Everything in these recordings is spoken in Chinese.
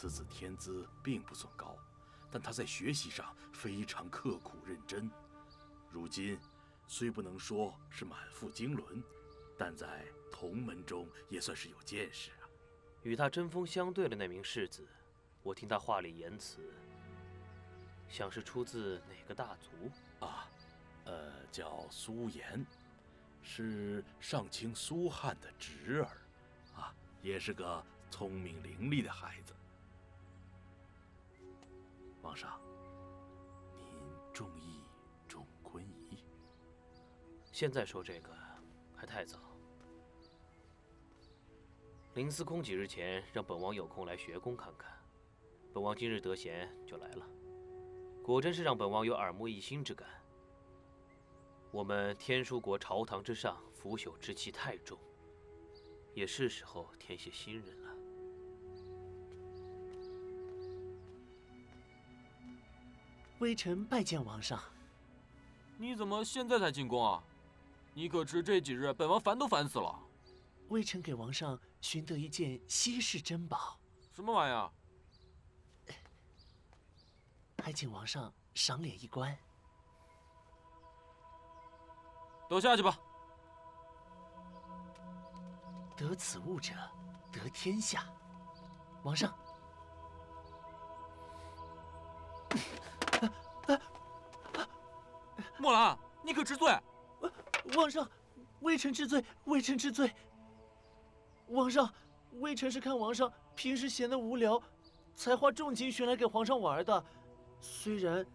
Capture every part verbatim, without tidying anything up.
此子天资并不算高，但他在学习上非常刻苦认真。如今虽不能说是满腹经纶，但在同门中也算是有见识啊。与他针锋相对的那名世子，我听他话里言辞，像是出自哪个大族啊？呃，叫苏颜，是上卿苏翰的侄儿，啊，也是个聪明伶俐的孩子。王上，您重义重坤仪？现在说这个还太早。林司空几日前让本王有空来学宫看看，本王今日得闲就来了，果真是让本王有耳目一新之感。 我们天枢国朝堂之上，腐朽之气太重，也是时候添些新人了。微臣拜见王上。你怎么现在才进宫啊？你可知这几日本王烦都烦死了。微臣给王上寻得一件稀世珍宝。什么玩意儿？还请王上赏脸一观。 都下去吧。得此物者，得天下。王上，墨兰，你可知罪？王上，微臣知罪，微臣知罪。王上，微臣是看王上平时闲得无聊，才花重金寻来给皇上玩的。虽然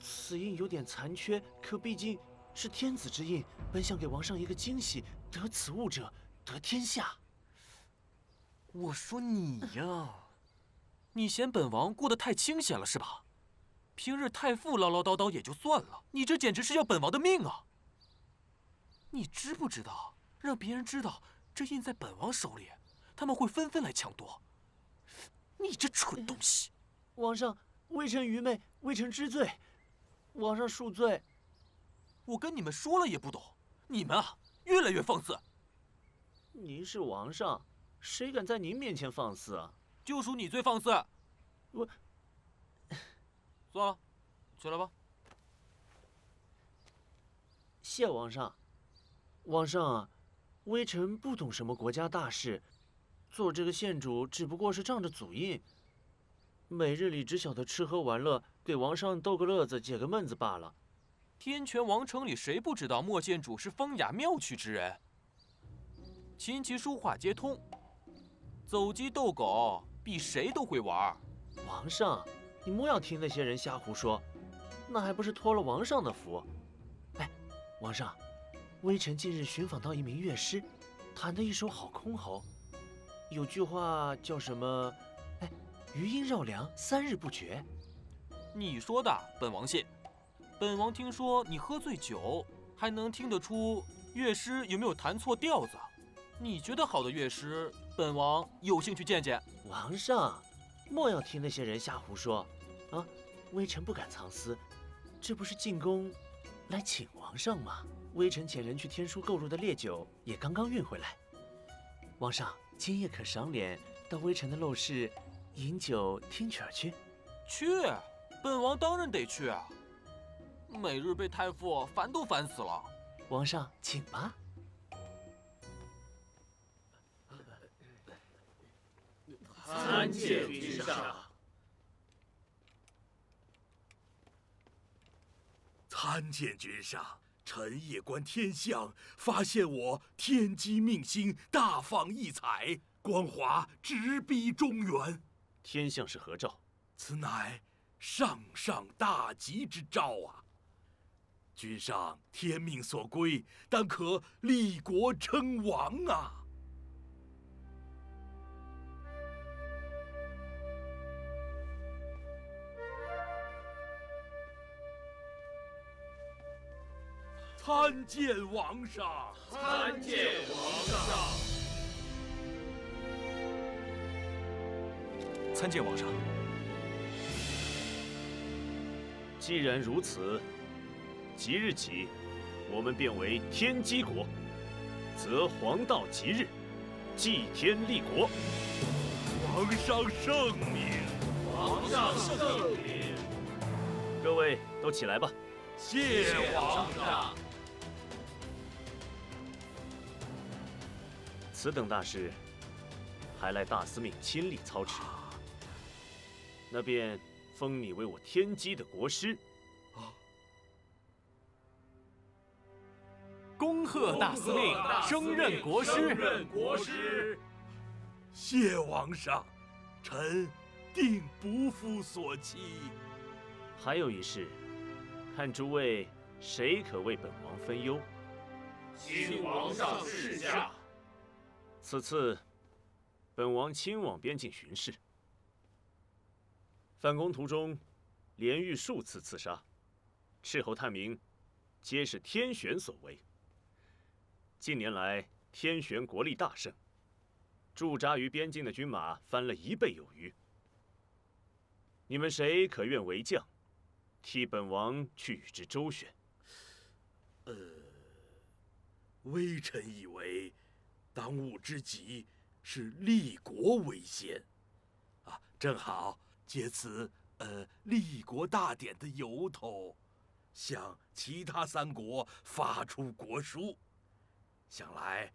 此印有点残缺，可毕竟…… 是天子之印，本想给王上一个惊喜。得此物者，得天下。我说你呀，你嫌本王过得太清闲了是吧？平日太傅唠唠叨叨也就算了，你这简直是要本王的命啊！你知不知道，让别人知道这印在本王手里，他们会纷纷来抢夺。你这蠢东西！皇上，微臣愚昧，微臣知罪，皇上恕罪。 我跟你们说了也不懂，你们啊越来越放肆。您是王上，谁敢在您面前放肆啊？就属你最放肆。我，算了，起来吧。谢王上。王上啊，微臣不懂什么国家大事，做这个县主只不过是仗着祖印，每日里只晓得吃喝玩乐，给王上逗个乐子、解个闷子罢了。 天权王城里，谁不知道莫县主是风雅妙趣之人？琴棋书画皆通，走鸡斗狗比谁都会玩。皇上，你莫要听那些人瞎胡说，那还不是托了王上的福？哎，王上，微臣近日寻访到一名乐师，弹得一手好箜篌。有句话叫什么？哎，余音绕梁，三日不绝。你说的，本王信。 本王听说你喝醉酒还能听得出乐师有没有弹错调子，你觉得好的乐师，本王有兴趣见见。王上，莫要听那些人瞎胡说啊！微臣不敢藏私，这不是进宫来请王上吗？微臣遣人去天枢购入的烈酒也刚刚运回来，王上今夜可赏脸到微臣的陋室饮酒听曲儿去。去，本王当然得去啊！ 每日被太傅烦都烦死了，皇上请吧。参见君上。参见君上，臣夜观天象，发现我天机命星大放异彩，光华直逼中原。天象是何兆？此乃上上大吉之兆啊！ 君上天命所归，当可立国称王啊！参见王上！参见王上！参见王上！既然如此。 即日起，我们变为天机国，则黄道吉日，祭天立国。皇上圣明，皇上圣明。各位都起来吧。谢皇上。此等大事，还赖大司命亲力操持。那便封你为我天机的国师。 恭贺大司令升任国师！谢王上，臣定不负所期。还有一事，看诸位谁可为本王分忧？xin皇上示下。此次，本王亲往边境巡视，反攻途中，连遇数次刺杀，斥候探明，皆是天选所为。 近年来，天玄国力大盛，驻扎于边境的军马翻了一倍有余。你们谁可愿为将，替本王去与之周旋？呃，微臣以为，当务之急是立国为先。啊，正好借此呃立国大典的由头，向其他三国发出国书。 想来，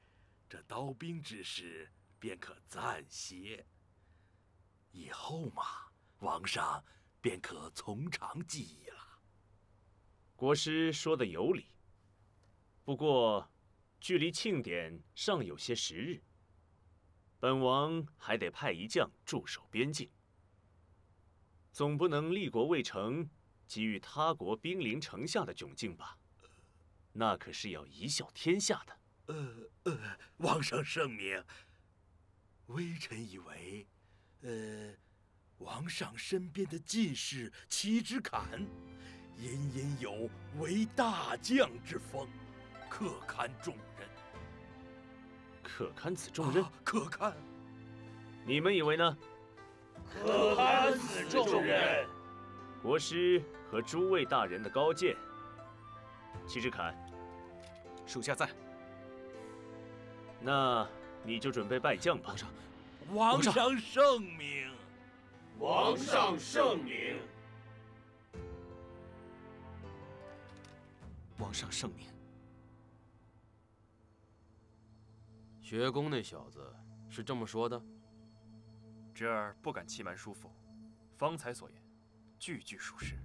这刀兵之事便可暂歇。以后嘛，王上便可从长计议了。国师说的有理，不过，距离庆典尚有些时日，本王还得派一将驻守边境，总不能立国未成，给予他国兵临城下的窘境吧？那可是要贻笑天下的。 呃呃，王上圣明。微臣以为，呃，王上身边的进士齐之侃，隐隐有为大将之风，可堪重任。可堪此重任？啊、可堪。你们以为呢？可堪此重任。国师和诸位大人的高见。齐之侃，属下在。 那你就准备拜将吧，王上。王上圣明，王上圣明，王上圣明。学宫那小子是这么说的，侄儿不敢欺瞒叔父，方才所言，句句属实。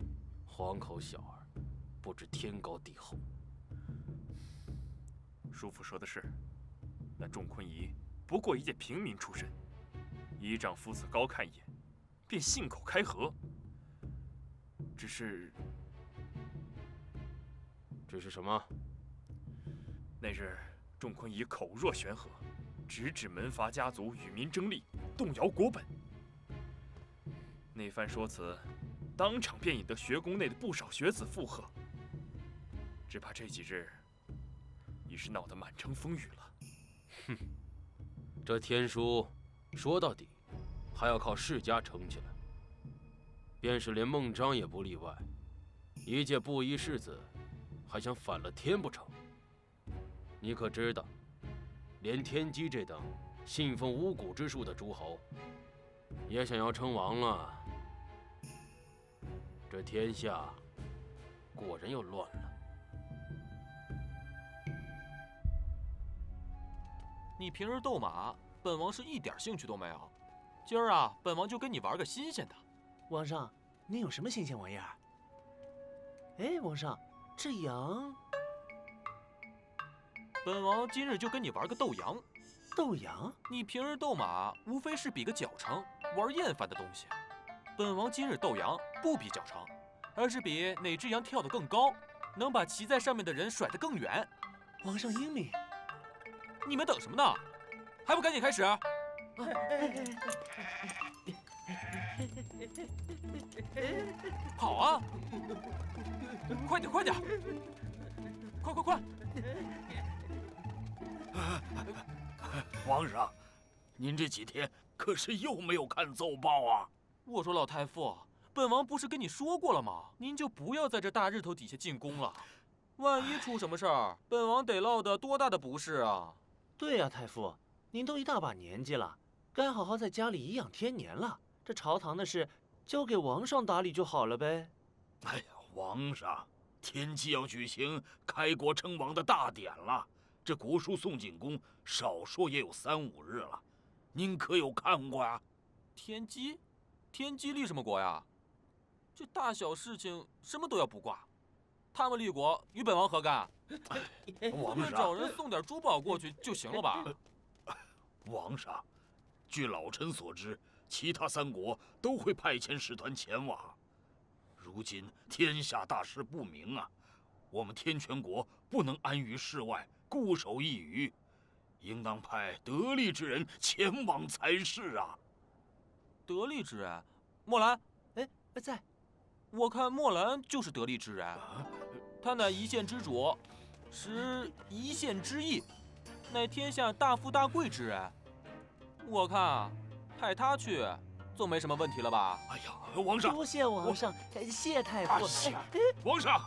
哼，黄口小儿，不知天高地厚。 叔父说的是，那仲昆仪不过一介平民出身，姨丈夫子高看一眼，便信口开河。只是，只是什么？那日仲昆仪口若悬河，直指门阀家族与民争利，动摇国本。那番说辞，当场便引得学宫内的不少学子附和。只怕这几日。 已是闹得满城风雨了。哼，这天书说到底，还要靠世家撑起来。便是连孟章也不例外，一介布衣世子，还想反了天不成？你可知道，连天机这等信奉巫蛊之术的诸侯，也想要称王了。这天下果然又乱了。 你平日斗马，本王是一点兴趣都没有。今儿啊，本王就跟你玩个新鲜的。王上，您有什么新鲜玩意儿？哎，王上，这羊……本王今日就跟你玩个斗羊。斗羊？你平日斗马，无非是比个脚程，玩厌烦的东西。本王今日斗羊，不比脚程，而是比哪只羊跳得更高，能把骑在上面的人甩得更远。王上英明。 你们等什么呢？还不赶紧开始！跑啊！快点，快点！快快快！皇上，您这几天可是又没有看奏报啊？我说老太傅，本王不是跟你说过了吗？您就不要在这大日头底下进宫了，万一出什么事儿，本王得落得多大的不是啊！ 对呀、啊，太傅，您都一大把年纪了，该好好在家里颐养天年了。这朝堂的事，交给王上打理就好了呗。哎呀，王上，天气要举行开国称王的大典了，这国书宋景公少说也有三五日了，您可有看过呀？天机，天机立什么国呀？这大小事情什么都要卜卦。 他们立国与本王何干？王上，找人送点珠宝过去就行了吧？王上，据老臣所知，其他三国都会派遣使团前往。如今天下大事不明啊，我们天权国不能安于世外，固守一隅，应当派得力之人前往才是啊。得力之人，墨兰，哎，在。 我看墨兰就是得力之人，他乃一县之主，识一县之意，乃天下大富大贵之人。我看啊，派他去总没什么问题了吧？哎呀，王上，多谢王上，谢太傅。王上，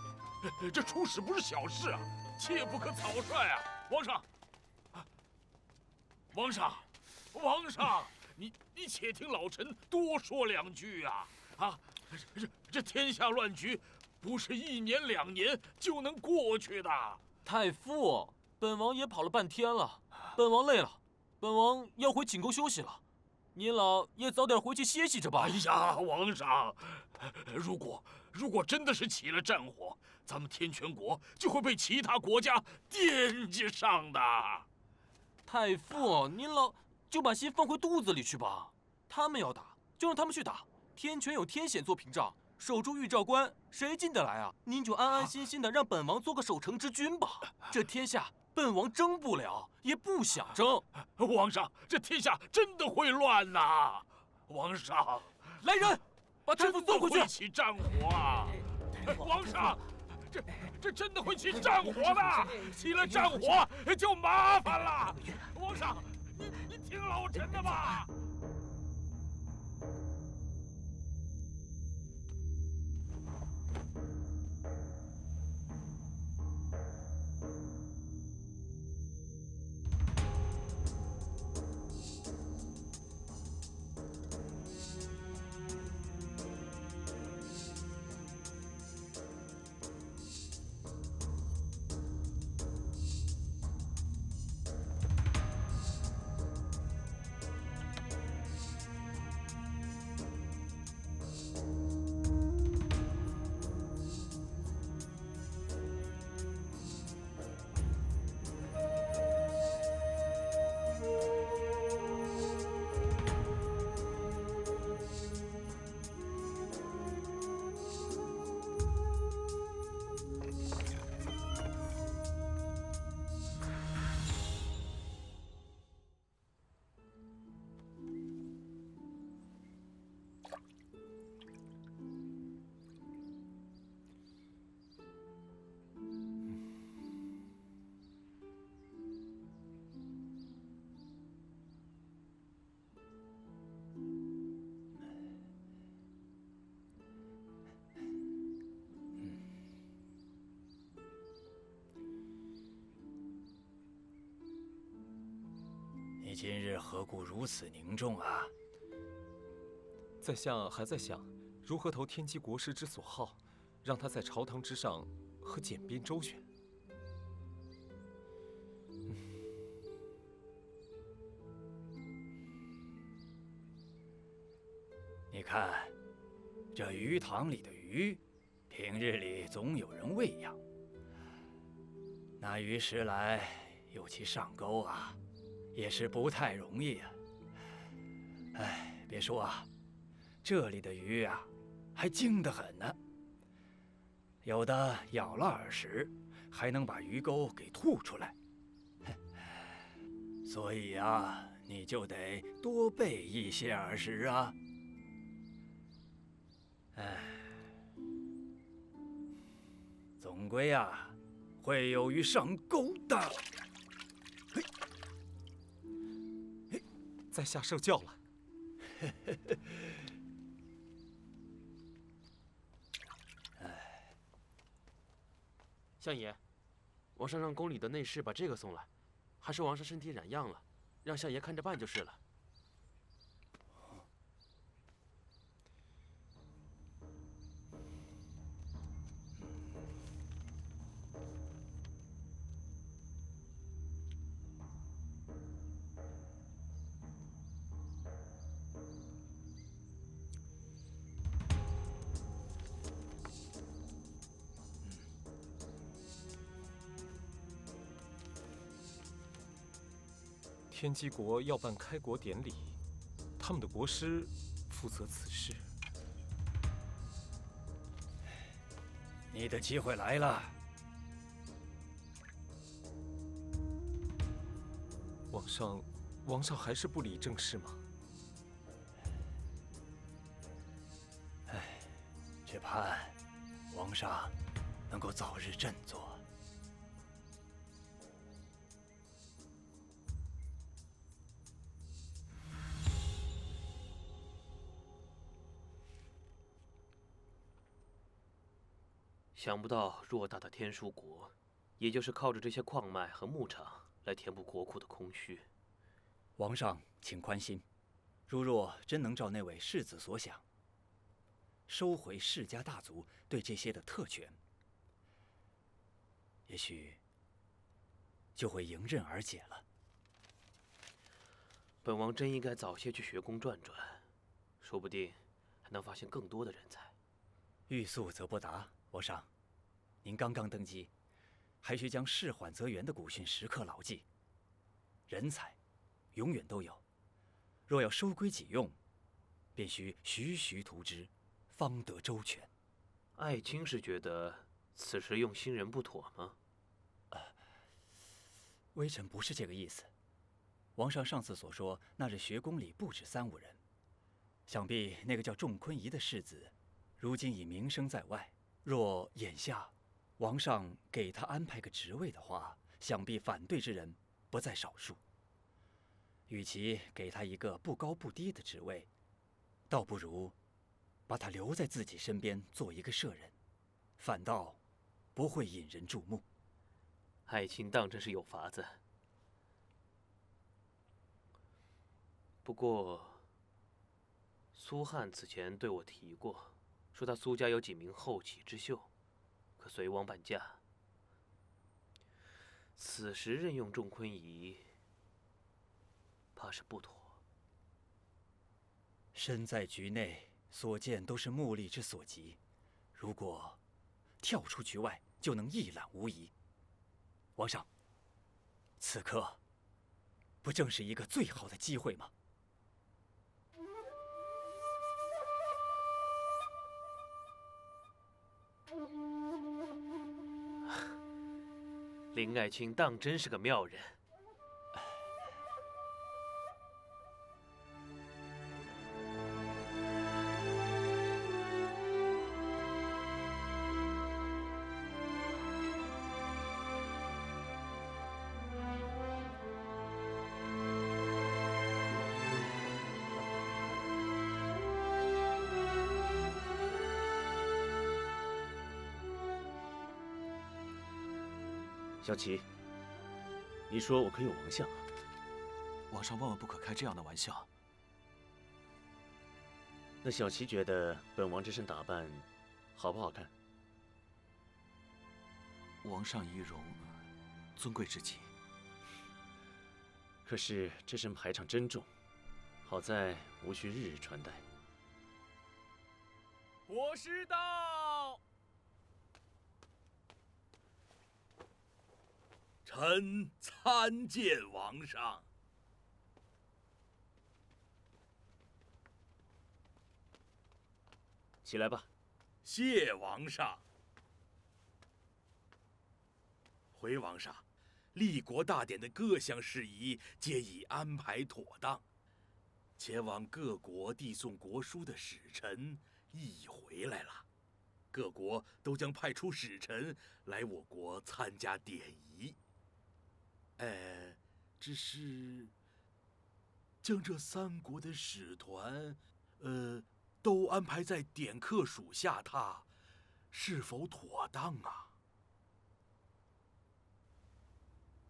这出使不是小事啊，切不可草率啊！王上，王上，王上，你你且听老臣多说两句啊！啊。 这这天下乱局，不是一年两年就能过去的。太傅，本王也跑了半天了，本王累了，本王要回寝宫休息了。您老也早点回去歇息着吧。哎呀，王上，如果如果真的是起了战火，咱们天权国就会被其他国家惦记上的。太傅，您老就把心放回肚子里去吧。他们要打，就让他们去打。 天权有天险做屏障，守住玉照关，谁进得来啊？您就安安心心的让本王做个守城之君吧。这天下本王争不了，也不想争。王上，这天下真的会乱呐、啊！王上，来人，把太傅送回去。起战火啊！王上，这这真的会起战火的，起了战火就麻烦了。王上，你你听老臣的吧。 你今日何故如此凝重啊？在下还在想，如何投天机国师之所好，让他在朝堂之上和简边周旋。你看，这鱼塘里的鱼，平日里总有人喂养，那鱼时来有其上钩啊。 也是不太容易啊！哎，别说啊，这里的鱼啊，还精得很呢。有的咬了饵食，还能把鱼钩给吐出来。所以啊，你就得多备一些饵食啊。哎，总归啊，会有鱼上钩的。 在下受教了。哎，相爷，王上让宫里的内侍把这个送来，还说王上身体染恙了，让相爷看着办就是了。天机国要办开国典礼，他们的国师负责此事。你的机会来了，皇上，皇上还是不理政事吗？哎，只盼皇上能够早日振作。 想不到偌大的天枢国，也就是靠着这些矿脉和牧场来填补国库的空虚。王上，请宽心，如若真能照那位世子所想，收回世家大族对这些的特权，也许就会迎刃而解了。本王真应该早些去学宫转转，说不定还能发现更多的人才。欲速则不达。 皇上，您刚刚登基，还需将事缓则圆的古训时刻牢记。人才，永远都有，若要收归己用，便需徐徐图之，方得周全。爱卿是觉得此时用新人不妥吗？啊，微臣不是这个意思。皇上上次所说，那日学宫里不止三五人，想必那个叫仲坤仪的世子，如今已名声在外。 若眼下，王上给他安排个职位的话，想必反对之人不在少数。与其给他一个不高不低的职位，倒不如把他留在自己身边做一个舍人，反倒不会引人注目。爱卿当真是有法子。不过，苏汉此前对我提过。 说他苏家有几名后起之秀，可随王伴驾。此时任用仲坤仪，怕是不妥。身在局内，所见都是目力之所及，如果跳出局外，就能一览无遗。皇上，此刻不正是一个最好的机会吗？ 林爱卿当真是个妙人。小琪，你说我可有王相啊？皇上万万不可开这样的玩笑。那小琪觉得本王这身打扮好不好看？王上仪容尊贵之极，可是这身排场真重，好在无需日日穿戴。国师到。 臣参见王上。起来吧。谢王上。回王上，立国大典的各项事宜皆已安排妥当，前往各国递送国书的使臣亦回来了。 各国都将派出使臣来我国参加典仪。呃，只是将这三国的使团，呃，都安排在典客属下榻，是否妥当啊？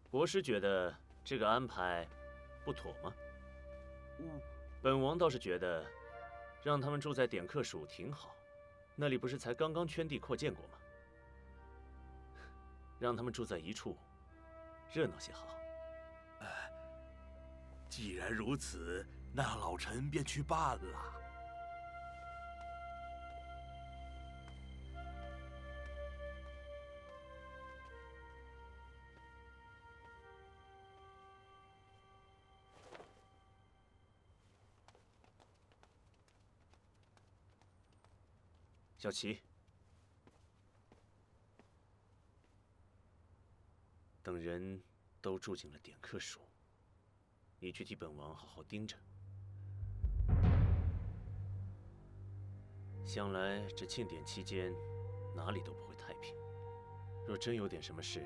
国师觉得这个安排不不妥吗？嗯，本王倒是觉得，让他们住在点客署挺好，那里不是才刚刚圈地扩建过吗？让他们住在一处，热闹些好。呃，既然如此，那老臣便去办了。 小琪，等人都住进了点客署，你去替本王好好盯着。想来这庆典期间，哪里都不会太平。若真有点什么事，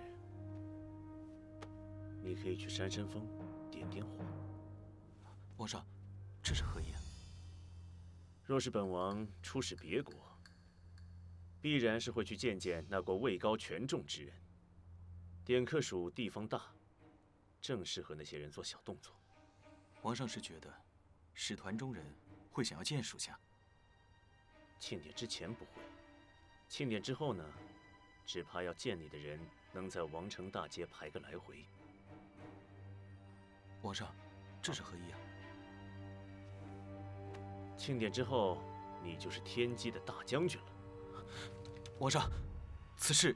你可以去山山峰点点火。皇上，这是何意啊？若是本王出使别国， 必然是会去见见那国位高权重之人。点客署地方大，正适合那些人做小动作。皇上是觉得，使团中人会想要见属下。庆典之前不会，庆典之后呢？只怕要见你的人能在王城大街排个来回。皇上，这是何意啊？庆典之后，你就是天机的大将军了。 皇上，此事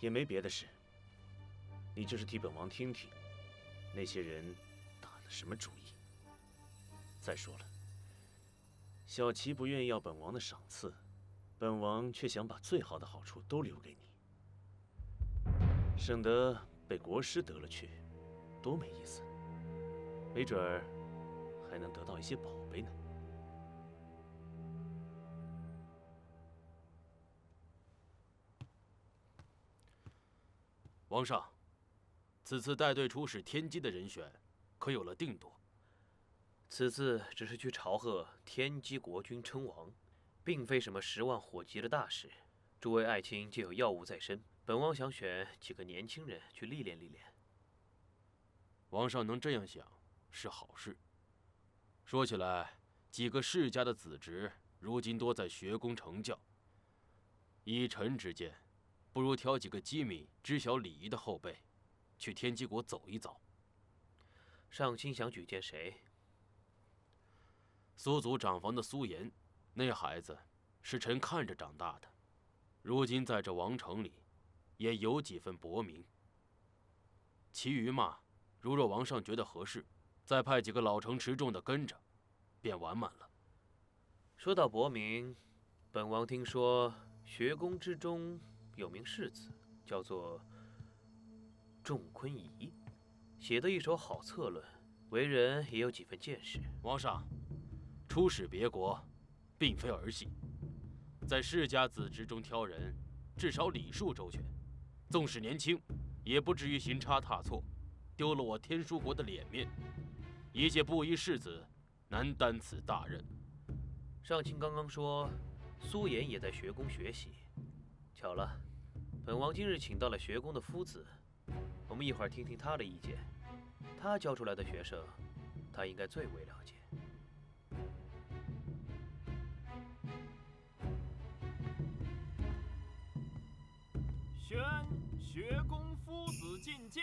也没别的事，你就是替本王听听，那些人打了什么主意。再说了，小琪不愿意要本王的赏赐，本王却想把最好的好处都留给你，省得被国师得了去，多没意思。没准儿还能得到一些宝贝呢。 皇上，此次带队出使天机的人选，可有了定夺？此次只是去朝贺天机国君称王，并非什么十万火急的大事。诸位爱卿皆有要务在身，本王想选几个年轻人去历练历练。皇上能这样想是好事。说起来，几个世家的子侄如今多在学宫成教，依臣之见。 不如挑几个机敏、知晓礼仪的后辈，去天机国走一走。上卿想举荐谁？苏族长房的苏妍，那孩子是臣看着长大的，如今在这王城里，也有几分薄名。其余嘛，如若王上觉得合适，再派几个老成持重的跟着，便完满了。说到薄名，本王听说学宫之中 有名士子，叫做仲昆仪，写的一手好策论，为人也有几分见识。皇上，出使别国，并非儿戏，在世家子侄中挑人，至少礼数周全，纵使年轻，也不至于行差踏错，丢了我天枢国的脸面。一介布衣世子，难担此大任。上卿刚刚说，苏妍也在学宫学习。 巧了，本王今日请到了学宫的夫子，我们一会儿听听他的意见。他教出来的学生，他应该最为了解。宣学宫夫子觐见。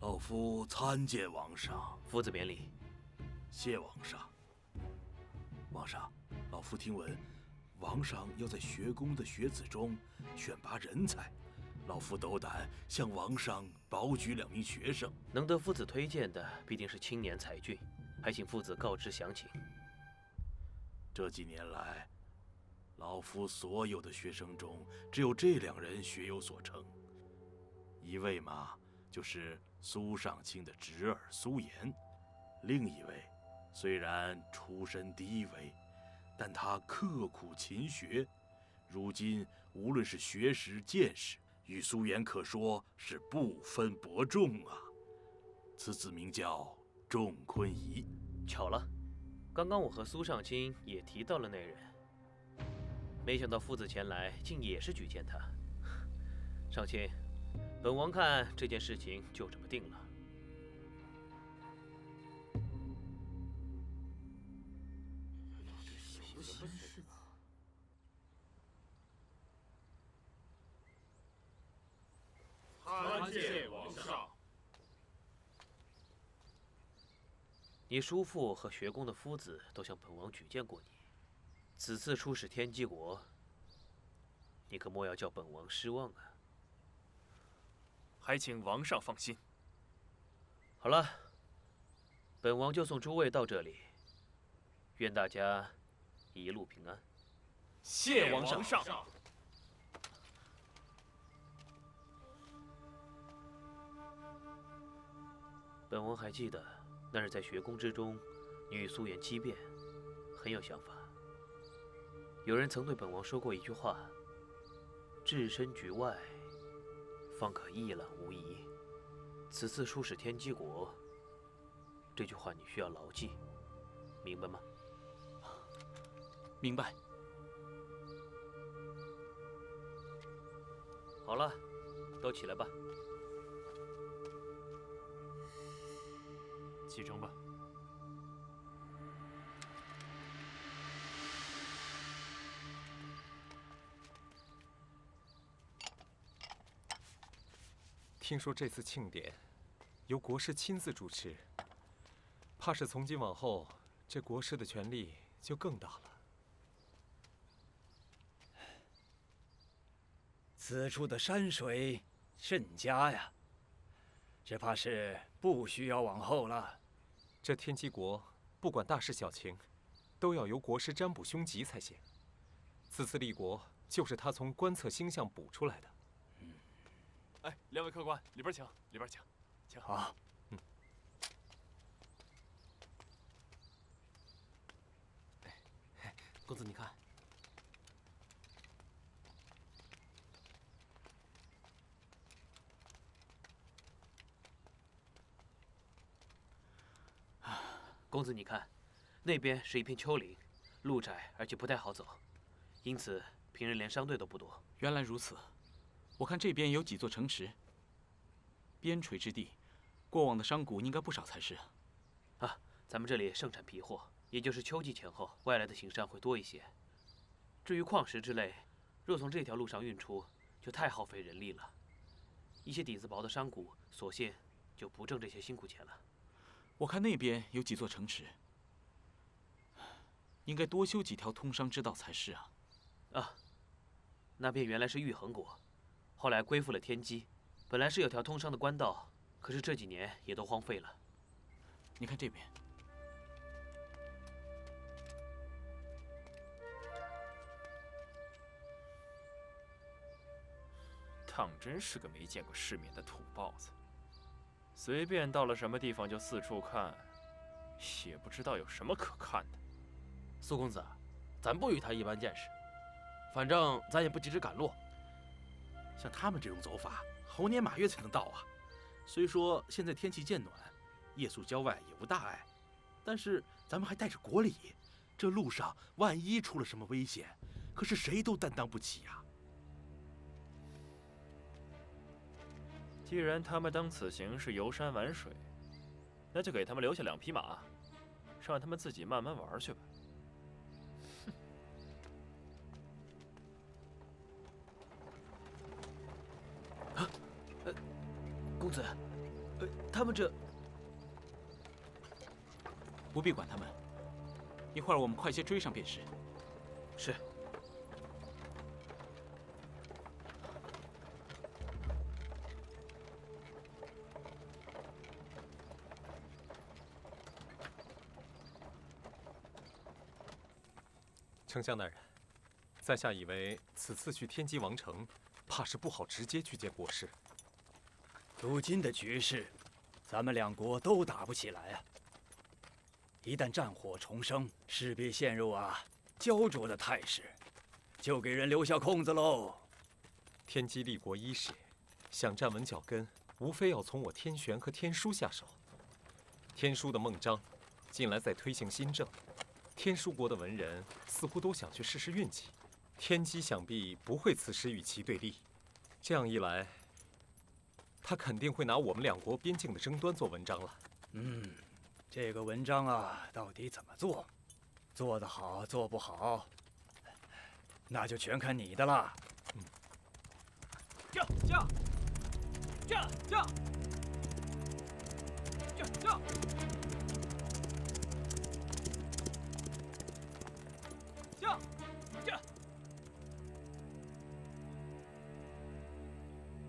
老夫参见王上。夫子免礼。 谢王上。王上，老夫听闻，王上要在学宫的学子中选拔人才，老夫斗胆向王上保举两名学生。能得夫子推荐的，必定是青年才俊，还请夫子告知详情。这几年来，老夫所有的学生中，只有这两人学有所成。一位嘛，就是苏上卿的侄儿苏妍；另一位， 虽然出身低微，但他刻苦勤学，如今无论是学识、见识，与苏妍可说是不分伯仲啊。此子名叫仲昆仪。巧了，刚刚我和苏尚卿也提到了那人，没想到父子前来竟也是举荐他。尚卿，本王看这件事情就这么定了。 参见王上。你叔父和学宫的夫子都向本王举荐过你，此次出使天机国，你可莫要叫本王失望啊！还请王上放心。好了，本王就送诸位到这里，愿大家一路平安。谢王上。 本王还记得那日在学宫之中，你与苏颜激辩，很有想法。有人曾对本王说过一句话：“置身局外，方可一览无遗。”此次出使天机国，这句话你需要牢记，明白吗？明白。好了，都起来吧。 启程吧。听说这次庆典由国师亲自主持，怕是从今往后，这国师的权力就更大了。此处的山水甚佳呀，只怕是不需要往后了。 这天机国不管大事小情，都要由国师占卜凶吉才行。此次立国就是他从观测星象卜出来的。嗯、哎，两位客官，里边请，里边请，请。好。嗯。公子，你看，公子，你看，那边是一片丘陵，路窄而且不太好走，因此平日连商队都不多。原来如此，我看这边有几座城池，边陲之地，过往的商贾应该不少才是啊。啊，咱们这里盛产皮货，也就是秋季前后，外来的行商会多一些。至于矿石之类，若从这条路上运出，就太耗费人力了。一些底子薄的商贾，索性就不挣这些辛苦钱了。 我看那边有几座城池，应该多修几条通商之道才是啊！啊，那边原来是玉衡国，后来归附了天机。本来是有条通商的官道，可是这几年也都荒废了。你看这边，当真是个没见过世面的土包子。 随便到了什么地方就四处看，也不知道有什么可看的。苏公子，咱不与他一般见识，反正咱也不急着赶路。像他们这种走法，猴年马月才能到啊。虽说现在天气渐暖，夜宿郊外也无大碍，但是咱们还带着国礼，这路上万一出了什么危险，可是谁都担当不起呀。 既然他们当此行是游山玩水，那就给他们留下两匹马，让他们自己慢慢玩去吧。哼！啊，呃，公子，呃，他们这不必管他们，一会儿我们快些追上便是。是。 丞相大人，在下以为此次去天机王城，怕是不好直接去见国师。如今的局势，咱们两国都打不起来啊！一旦战火重生，势必陷入啊焦灼的态势，就给人留下空子喽。天机立国伊始，想站稳脚跟，无非要从我天玄和天枢下手。天枢的孟章，近来在推行新政，天枢国的文人似乎都想去试试运气，天机想必不会此时与其对立。这样一来，他肯定会拿我们两国边境的争端做文章了。嗯，这个文章啊，到底怎么做？做得好，做不好，那就全看你的了。嗯，驾驾驾驾驾驾。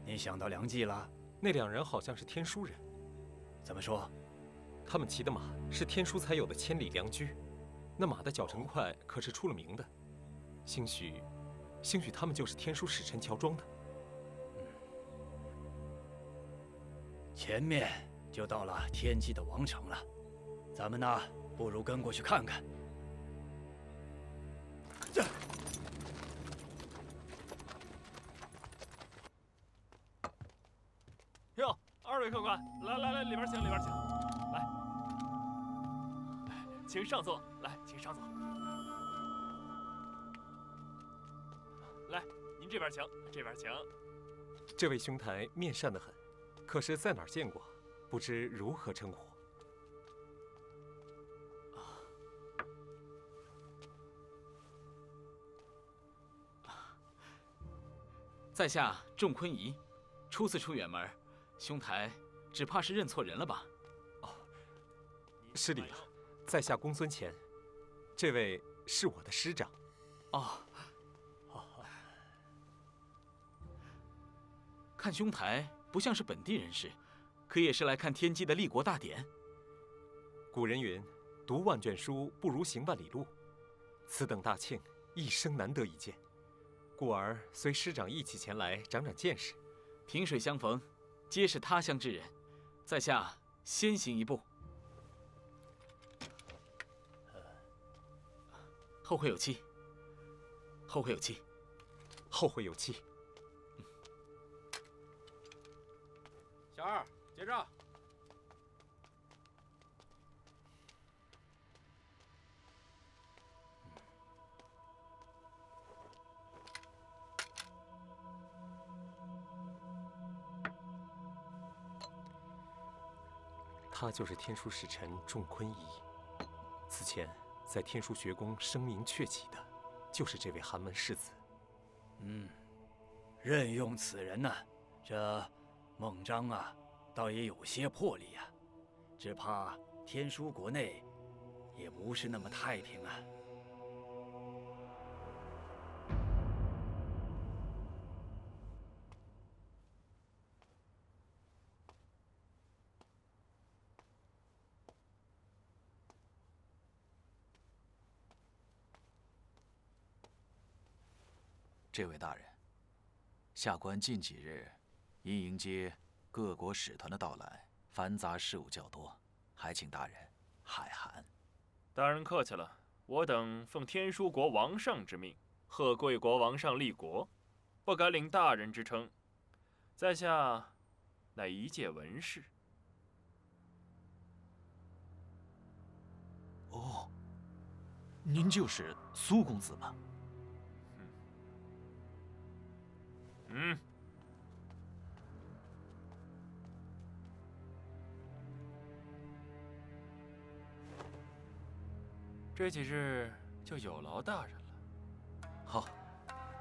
你想到良计了？那两人好像是天枢人。怎么说？他们骑的马是天枢才有的千里良驹，那马的脚程快可是出了名的。兴许，兴许他们就是天枢使臣乔装的。前面就到了天机的王城了，咱们呢，不如跟过去看看。 哟，二位客官，来来来，里边请，里边请，来，请上座，来，请上座，来，您这边请，这边请。这位兄台面善得很，可是在哪儿见过？不知如何称呼？在下仲坤仪，初次出远门。 兄台，只怕是认错人了吧？哦，失礼了，在下公孙乾，这位是我的师长。哦，哦，看兄台不像是本地人士，可也是来看天机的立国大典。古人云：“读万卷书不如行万里路。”此等大庆，一生难得一见，故而随师长一起前来长长见识。萍水相逢。 皆是他乡之人，在下先行一步，后会有期。后会有期，后会有期。小二，结账。他就是天枢使臣仲坤仪，此前在天枢学宫声名鹊起的，就是这位寒门世子。嗯，任用此人呢、啊，这孟章啊，倒也有些魄力啊，只怕天枢国内也不是那么太平啊。这位大人，下官近几日因迎接各国使团的到来，繁杂事务较多，还请大人海涵。大人客气了，我等奉天枢国王上之命，贺贵国王上立国，不敢领大人之称。在下乃一介文士。哦，您就是苏公子吗？ 嗯，这几日就有劳大人了。好，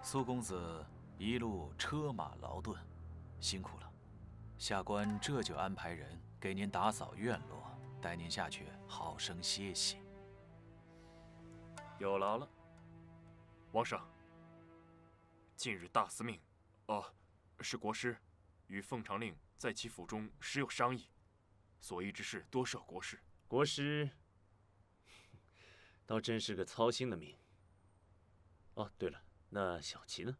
苏公子一路车马劳顿，辛苦了。下官这就安排人给您打扫院落，带您下去好生歇息。有劳了，王上。近日大司命。 哦，是国师与奉常令在其府中时有商议，所议之事多涉国事。国师倒真是个操心的命。哦，对了，那小琪呢？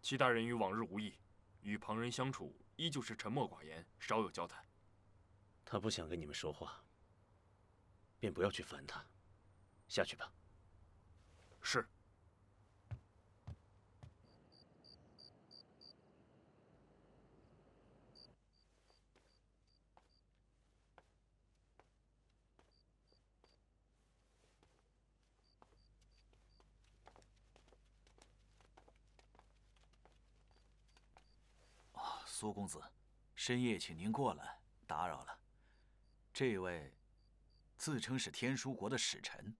齐大人与往日无异，与旁人相处依旧是沉默寡言，少有交谈。他不想跟你们说话，便不要去烦他，下去吧。是。苏公子，深夜请您过来，打扰了。这位自称是天枢国的使臣，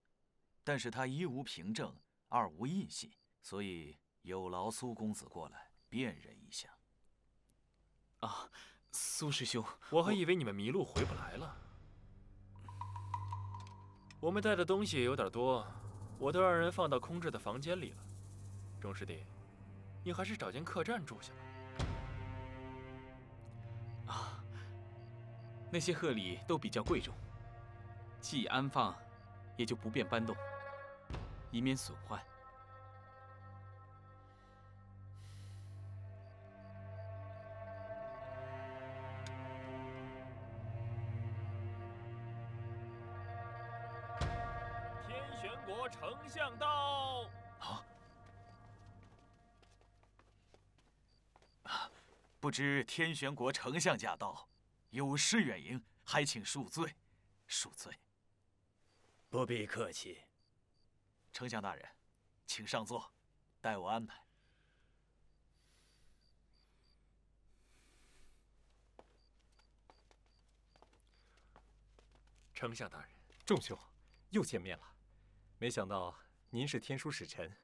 但是他一无凭证，二无印系，所以有劳苏公子过来辨认一下。啊，苏师兄，我还以为你们迷路回不来了。我们带的东西有点多，我都让人放到空置的房间里了。钟师弟，你还是找间客栈住下吧。 啊，那些贺礼都比较贵重，既已安放，也就不便搬动，以免损坏。天玄国丞相到。好。啊。 不知天玄国丞相驾到，有失远迎，还请恕罪，恕罪。不必客气，丞相大人，请上座，待我安排。丞相大人，众兄又见面了，没想到您是天枢使臣，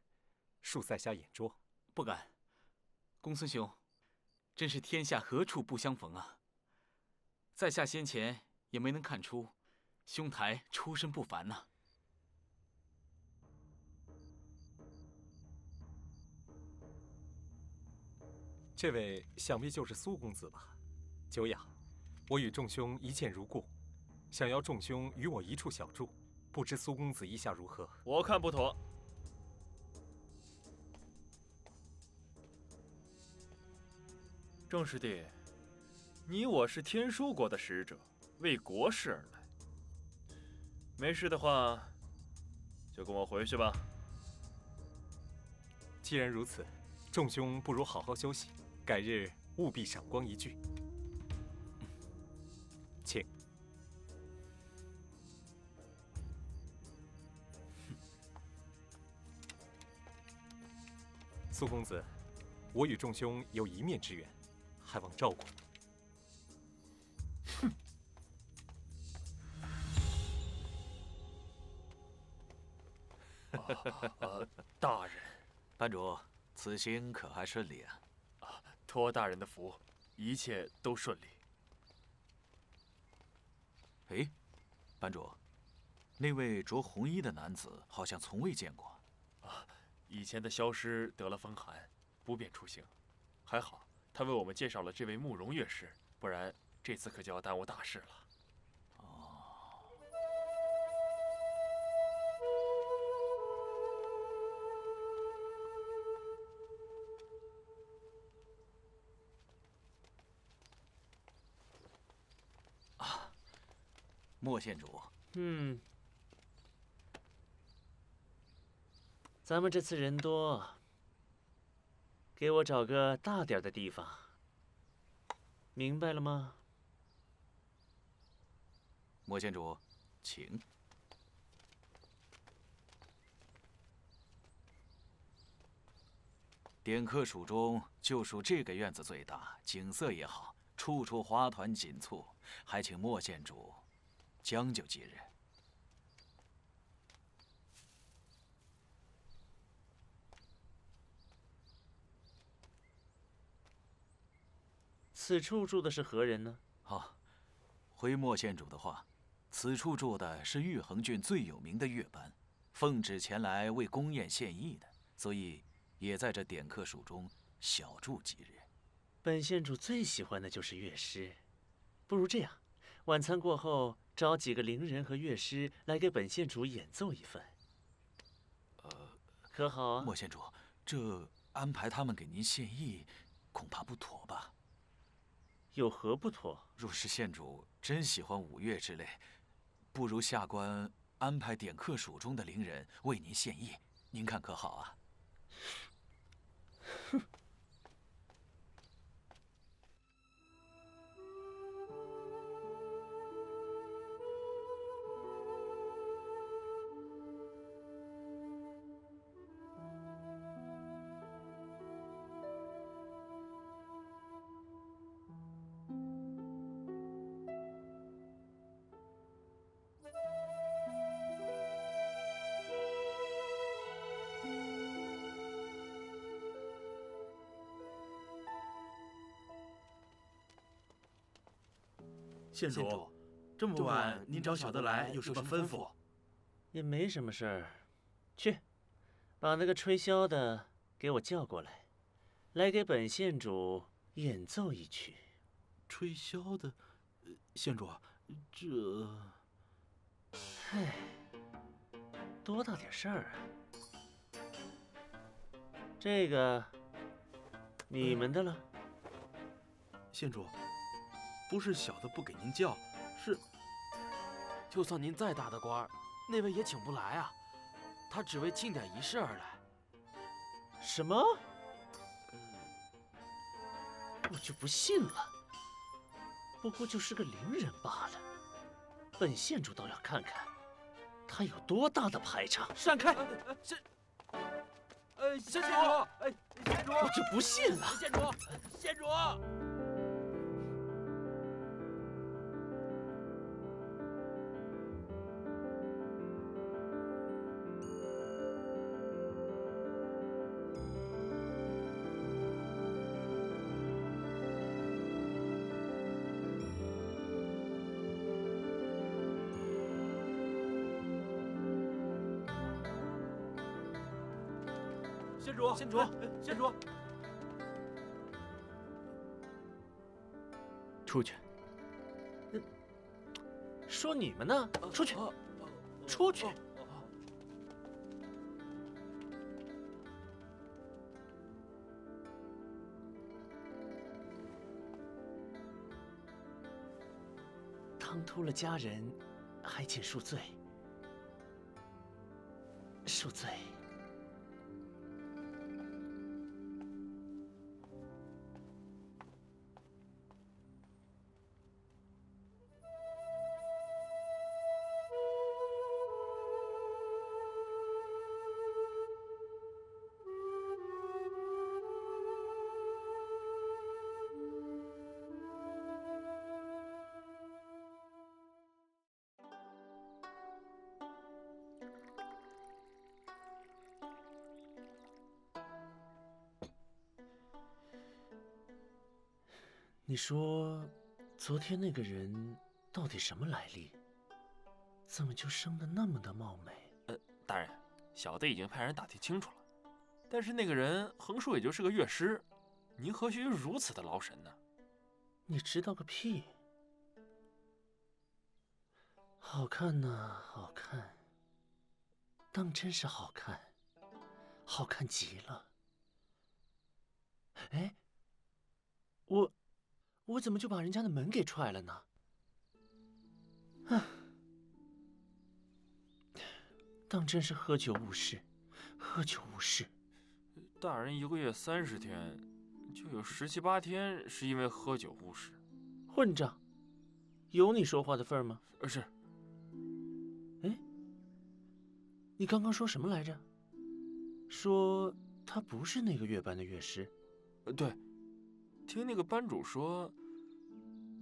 恕在下眼拙。不敢，公孙兄。 真是天下何处不相逢啊！在下先前也没能看出，兄台出身不凡呐。这位想必就是苏公子吧？久仰，我与众兄一见如故，想邀众兄与我一处小住，不知苏公子意下如何？我看不妥。 郑师弟，你我是天枢国的使者，为国事而来。没事的话，就跟我回去吧。既然如此，众兄不如好好休息，改日务必赏光一聚。请。苏公子，我与众兄有一面之缘。 还望照顾。哼！啊，大人，班主，此行可还顺利啊？啊，托大人的福，一切都顺利。哎，班主，那位着红衣的男子好像从未见过。啊，以前的萧师得了风寒，不便出行，还好。 他为我们介绍了这位慕容乐师，不然这次可就要耽误大事了。哦。啊，莫县主。嗯。咱们这次人多。 给我找个大点的地方，明白了吗？莫县主，请。点客署中，就属这个院子最大，景色也好，处处花团锦簇，还请莫县主将就几日。 此处住的是何人呢？哦，回莫县主的话，此处住的是玉衡郡最有名的乐班，奉旨前来为宫宴献艺的，所以也在这点客署中小住几日。本县主最喜欢的就是乐师，不如这样，晚餐过后找几个伶人和乐师来给本县主演奏一番。呃，可好啊？莫县主，这安排他们给您献艺，恐怕不妥吧？ 有何不妥？若是县主真喜欢舞乐之类，不如下官安排点客署中的伶人为您献艺，您看可好啊？哼。县主，这么晚您找小的来有什么吩咐？也没什么事儿，去，把那个吹箫的给我叫过来，来给本县主演奏一曲。吹箫的，县主，这……唉，多大点事儿啊！这个，你们的了。县主。 不是小的不给您叫，是，就算您再大的官儿，那位也请不来啊。他只为庆典仪式而来。什么？我就不信了。不过就是个伶人罢了。本县主倒要看看，他有多大的排场。闪开！县，呃，县主，哎，县主，我就不信了。县主，县主。 县主，县主，出去！说你们呢，出去，出去！唐突了家人，还请恕罪，恕罪。 你说，昨天那个人到底什么来历？怎么就生得那么的貌美？呃，大人，小的已经派人打听清楚了，但是那个人横竖也就是个乐师，您何须如此的劳神呢？你知道个屁！好看呐，好看，当真是好看，好看极了。哎，我。 我怎么就把人家的门给踹了呢？啊，当真是喝酒误事，喝酒误事。大人一个月三十天，就有十七八天是因为喝酒误事。混账，有你说话的份儿吗？呃，是。哎，你刚刚说什么来着？说他不是那个乐班的乐师？呃，对。 听那个班主说，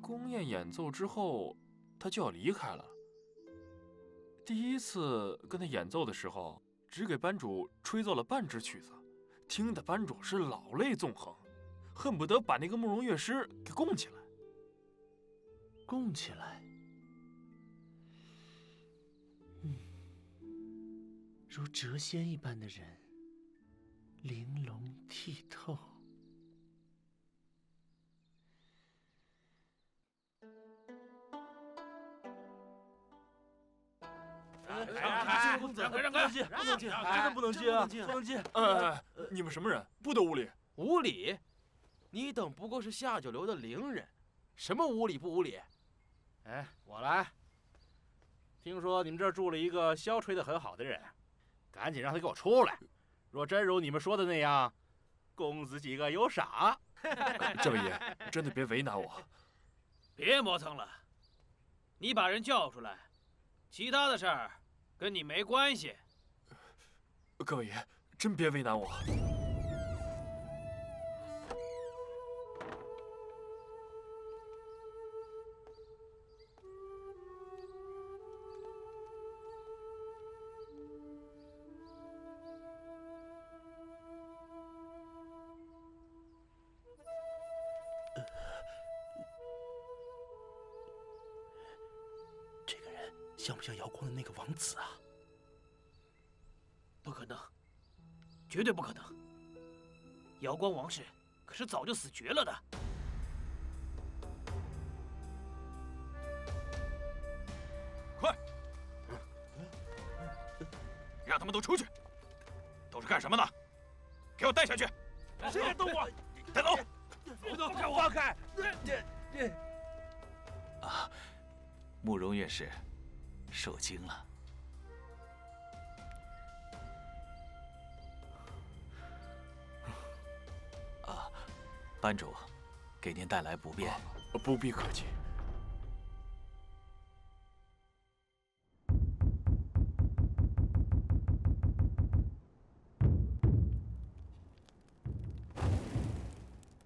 宫宴演奏之后，他就要离开了。第一次跟他演奏的时候，只给班主吹奏了半支曲子，听得班主是老泪纵横，恨不得把那个慕容乐师给供起来。供起来。嗯，如谪仙一般的人，玲珑剔透。 哎，公子，让开，让开！不能进，真的不能进啊！不能进！哎，你们什么人？不得无礼！无礼？你等不过是下九流的伶人，什么无礼不无礼？哎，我来。听说你们这儿住了一个箫吹得很好的人，赶紧让他给我出来。若真如你们说的那样，公子几个有赏。这位爷，真的别为难我。别磨蹭了，你把人叫出来。 其他的事儿跟你没关系。各位爷，真别为难我。像不像姚光的那个王子啊？不可能，绝对不可能！姚光王氏可是早就死绝了的。快，让他们都出去！都是干什么的？给我带下去！谁敢动我？带走！放我！放开！啊，慕容院士。 受惊了，啊，班主，给您带来不便。啊、不必客气。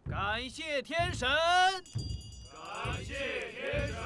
感谢天神，感谢天神。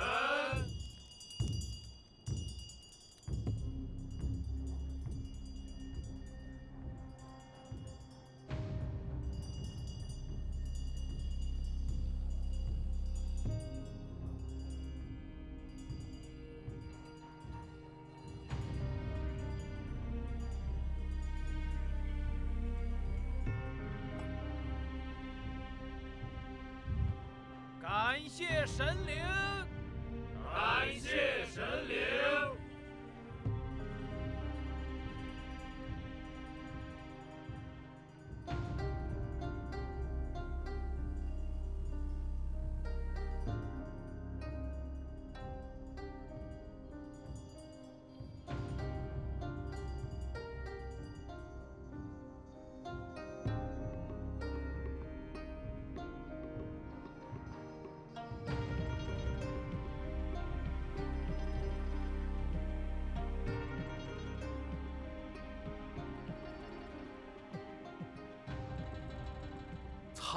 感谢神灵，感谢神灵。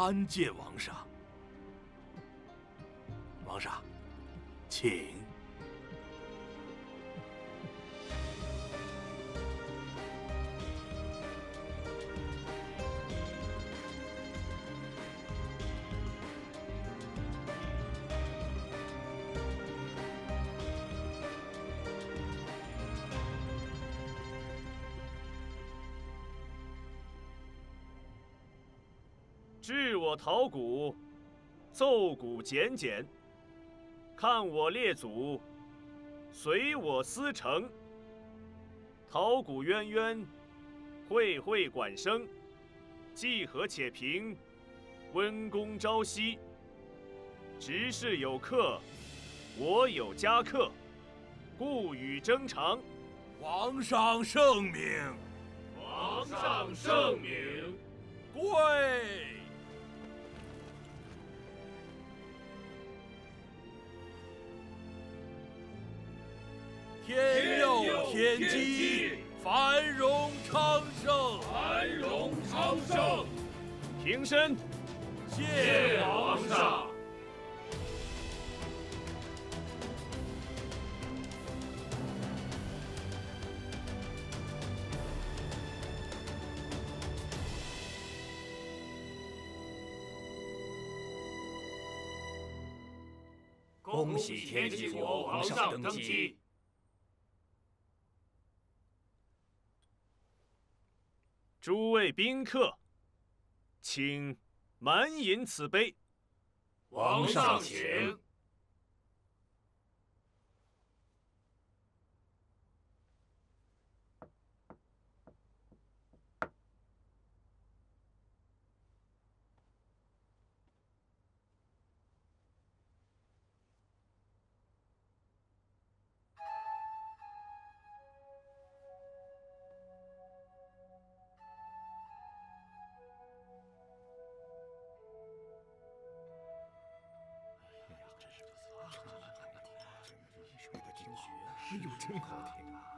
参见王上，王上，请。治我陶谷，奏谷简简；看我列祖，随我思成。陶谷渊渊，会会管生。既和且平，温公朝夕。执事有客，我有家客，故与争长。皇上圣明，皇上圣明，贵。 天佑天机，繁荣昌盛，繁荣昌盛。平身，谢皇上。恭喜天机国皇上登基。 诸位宾客，请满饮此杯。王上请。真好听啊！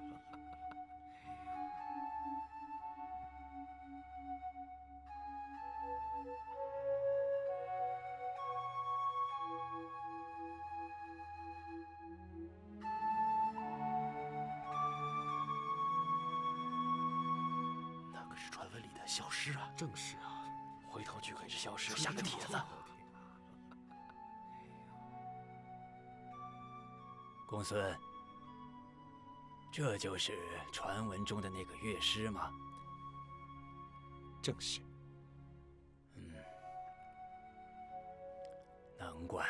那可是传闻里的小诗啊！正是啊，回头去给这小诗下个帖子。公孙。这就是传闻中的那个乐师吗？正是。嗯，难怪。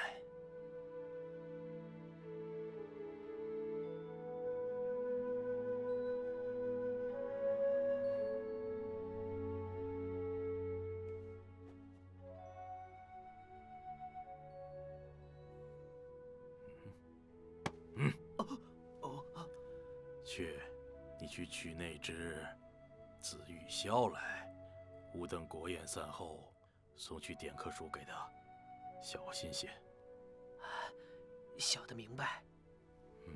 去，你去取那只紫玉箫来，吾等国宴散后送去点客署给他，小心些。啊，小的明白。嗯。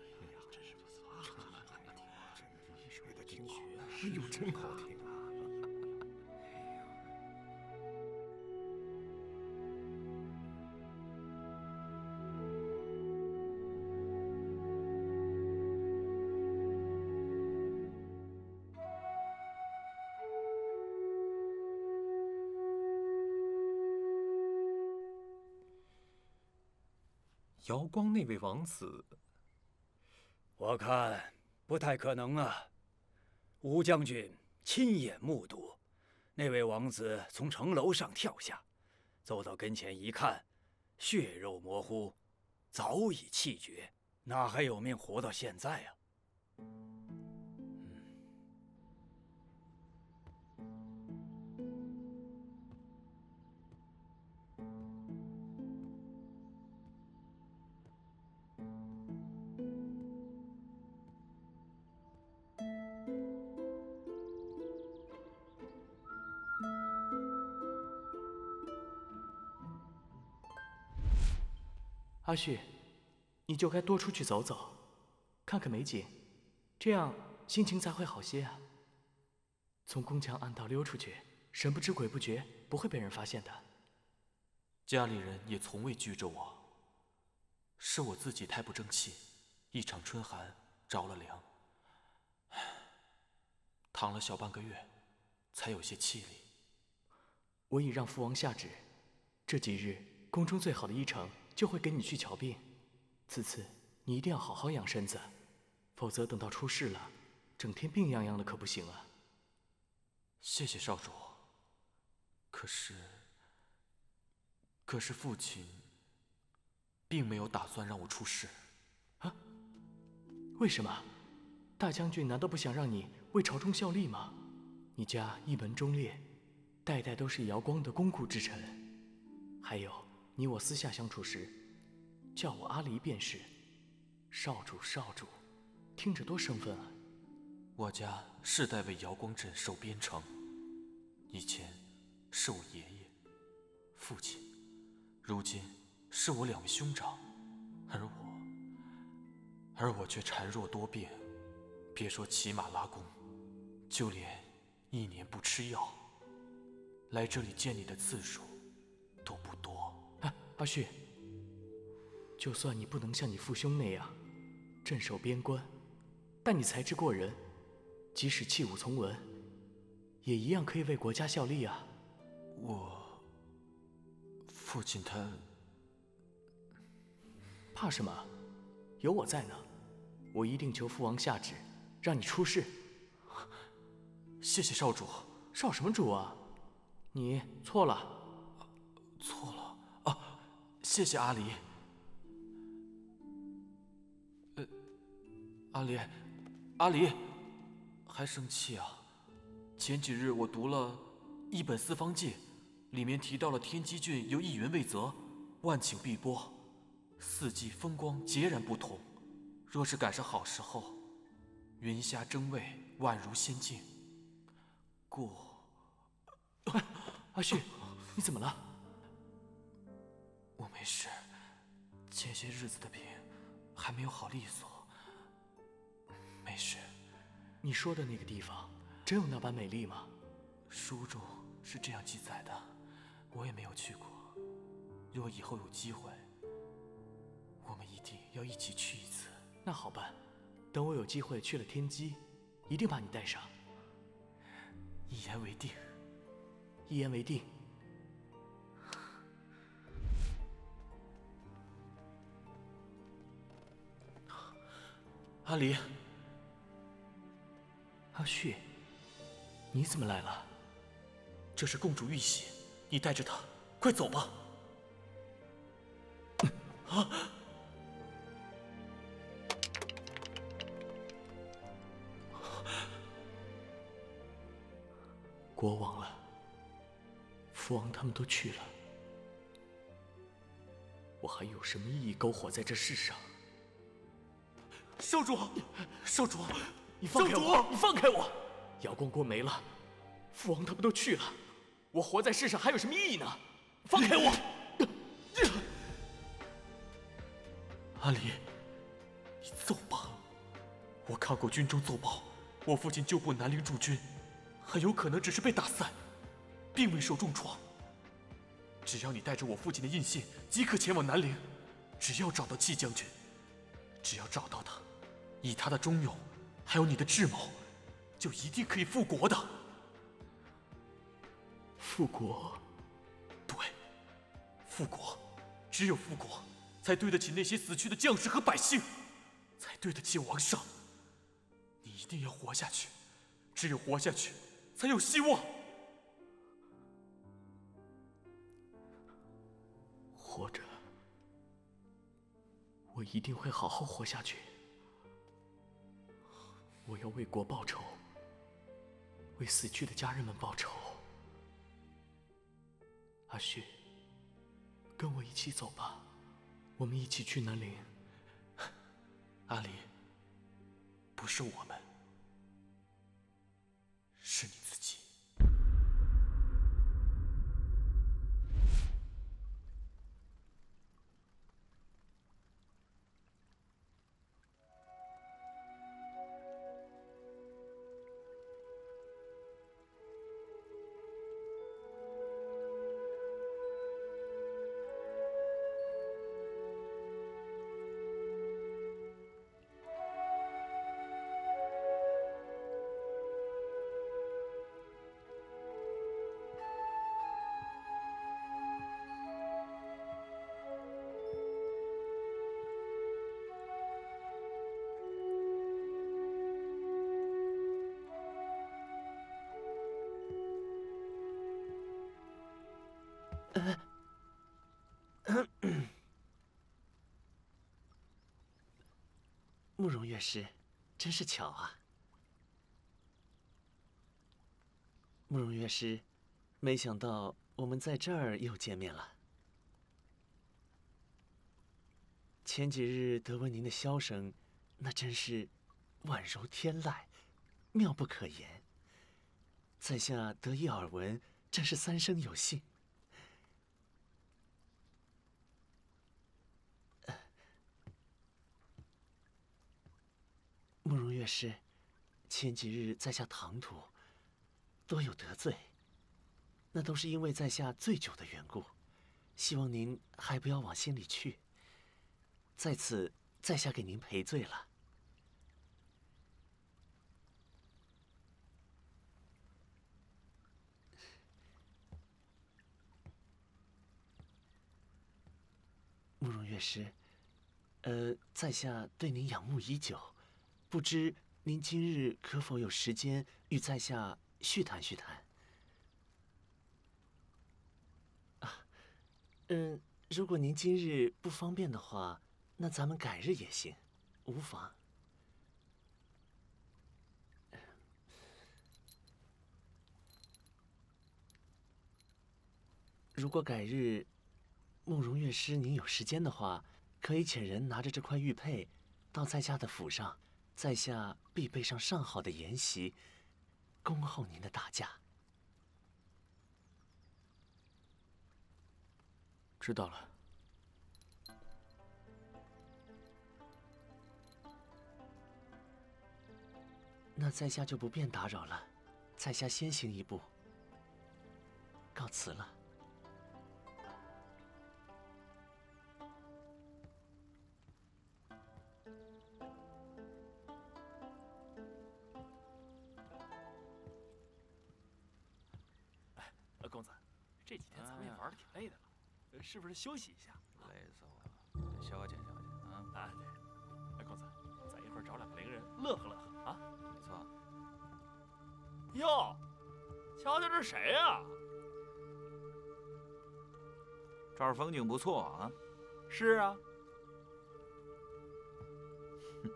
哎呀，真是不错，真的挺好，哎呦，真好听。 瑶光那位王子，我看不太可能啊！吴将军亲眼目睹那位王子从城楼上跳下，走到跟前一看，血肉模糊，早已气绝，哪还有命活到现在啊？嗯，阿旭，你就该多出去走走，看看美景，这样心情才会好些啊。从宫墙暗道溜出去，神不知鬼不觉，不会被人发现的。家里人也从未拘着我，是我自己太不争气，一场春寒着了凉，躺了小半个月，才有些气力。我已让父王下旨，这几日宫中最好的医程。 就会给你去瞧病，此次你一定要好好养身子，否则等到出事了，整天病怏怏的可不行啊。谢谢少主，可是，可是父亲并没有打算让我出仕啊？为什么？大将军难道不想让你为朝中效力吗？你家一门忠烈，代代都是瑶光的肱骨之臣，还有。 你我私下相处时，叫我阿离便是。少主，少主，听着多生分啊！我家世代为瑶光镇守边城，以前是我爷爷、父亲，如今是我两位兄长，而我，而我却孱弱多病，别说骑马拉弓，就连一年不吃药，来这里见你的次数都不多。 阿旭，就算你不能像你父兄那样镇守边关，但你才智过人，即使弃武从文，也一样可以为国家效力啊！我父亲他怕什么？有我在呢，我一定求父王下旨，让你出仕。谢谢少主，少什么主啊？你错了，啊、错了啊！ 谢谢阿离。呃，阿离，阿离，还生气啊？前几日我读了一本四方记，里面提到了天机郡由一云为泽，万顷碧波，四季风光截然不同。若是赶上好时候，云霞争位，宛如仙境。故、啊，阿旭，你怎么了？ 我没事，前些日子的病还没有好利索。没事。你说的那个地方真有那般美丽吗？书中是这样记载的，我也没有去过。若以后有机会，我们一定要一起去一次。那好办，等我有机会去了天机，一定把你带上。一言为定。一言为定。阿离，阿旭，你怎么来了？这是共主玉玺，你带着它，快走吧。啊！ 国王了，父王他们都去了，我还有什么意义篝火在这世上？少主，少主，你放开我！你放开我！瑶光国没了，父王他们都去了，我活在世上还有什么意义呢？放开我！阿离，你走吧。我看过军中奏报，我父亲旧部南陵驻军。 很有可能只是被打散，并未受重创。只要你带着我父亲的印信，即可前往南陵。只要找到戚将军，只要找到他，以他的忠勇，还有你的智谋，就一定可以复国的。复国？对，复国，只有复国，才对得起那些死去的将士和百姓，才对得起王上。你一定要活下去，只有活下去。 才有希望。活着，我一定会好好活下去。我要为国报仇，为死去的家人们报仇。阿旭，跟我一起走吧，我们一起去南陵。阿离，不是我们。 是你自己。慕容乐师，真是巧啊！慕容乐师，没想到我们在这儿又见面了。前几日得闻您的箫声，那真是宛如天籁，妙不可言。在下得以耳闻，真是三生有幸。 慕容乐师，前几日在下唐突，多有得罪，那都是因为在下醉酒的缘故，希望您还不要往心里去。在此，在下给您赔罪了。慕容乐师，呃，在下对您仰慕已久。 不知您今日可否有时间与在下叙谈叙谈？啊，嗯，如果您今日不方便的话，那咱们改日也行，无妨。如果改日，慕容乐师您有时间的话，可以遣人拿着这块玉佩到在下的府上。 在下必备上上好的筵席，恭候您的大驾。知道了。那在下就不便打扰了，在下先行一步，告辞了。累的了，是不是休息一下？累死我了！消消气，消消气啊！啊，对，哎，公子，咱一会儿找。找两个伶人乐呵乐呵啊！没错。哟，瞧瞧这是谁呀、啊？这儿风景不错啊。是啊。哼，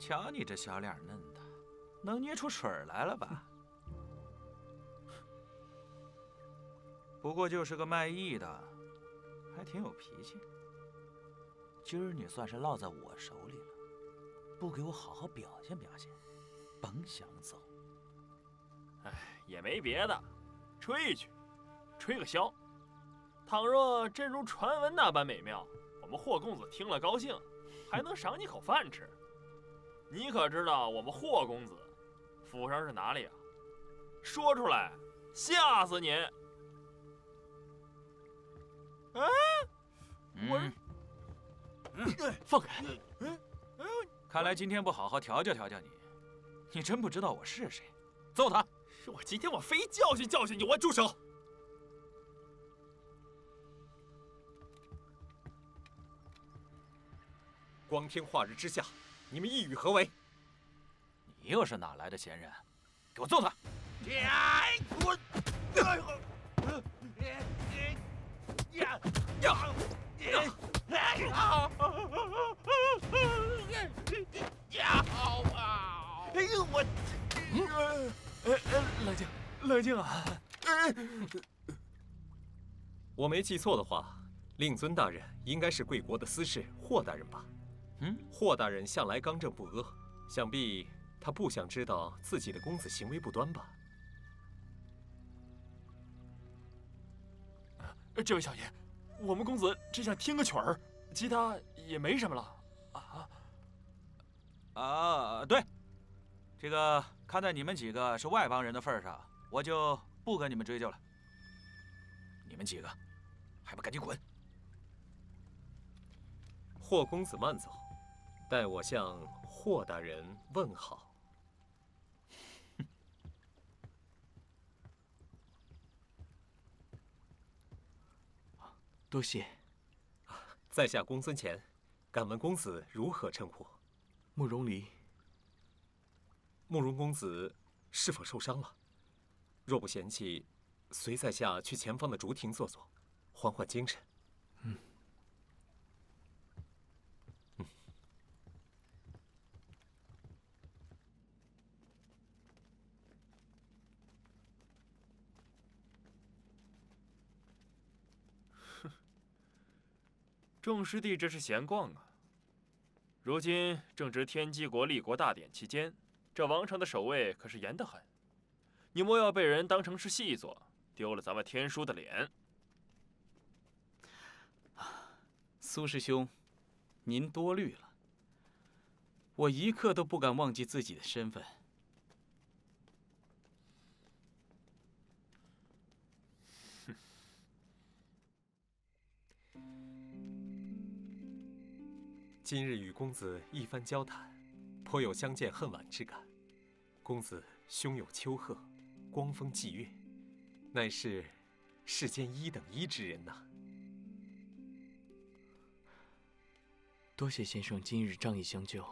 瞧你这小脸嫩的，能捏出水来了吧？不过就是个卖艺的，还挺有脾气。 今儿你算是落在我手里了，不给我好好表现表现，甭想走。哎，也没别的，吹一曲，吹个箫。倘若真如传闻那般美妙，我们霍公子听了高兴，还能赏你口饭吃。你可知道我们霍公子府上是哪里啊？说出来吓死您！哎，我。嗯 放开！看来今天不好好调教调教你，你真不知道我是谁。揍他！我今天我非教训教训你！我住手！光天化日之下，你们一语何为？你又是哪来的闲人？给我揍他！我！呀呀呀！ 啊！呀！哎呦我！呃呃，冷静，冷静啊！我没记错的话，令尊大人应该是贵国的私事霍大人吧？嗯，霍大人向来刚正不阿，想必他不想知道自己的公子行为不端吧？这位小爷，我们公子只想听个曲儿。 其他也没什么了，啊啊！对，这个看在你们几个是外邦人的份上，我就不跟你们追究了。你们几个还不赶紧滚！霍公子慢走，代我向霍大人问好。多谢。 在下公孙乾，敢问公子如何称呼？慕容离。慕容公子是否受伤了？若不嫌弃，随在下去前方的竹亭坐坐，缓缓精神。嗯。嗯。哼。 郑师弟这是闲逛啊！如今正值天机国立国大典期间，这王城的守卫可是严得很，你莫要被人当成是细作，丢了咱们天书的脸。苏师兄，您多虑了，我一刻都不敢忘记自己的身份。哼。 今日与公子一番交谈，颇有相见恨晚之感。公子胸有丘壑，光风霁月，乃是世间一等一之人呐。多谢先生今日仗义相救，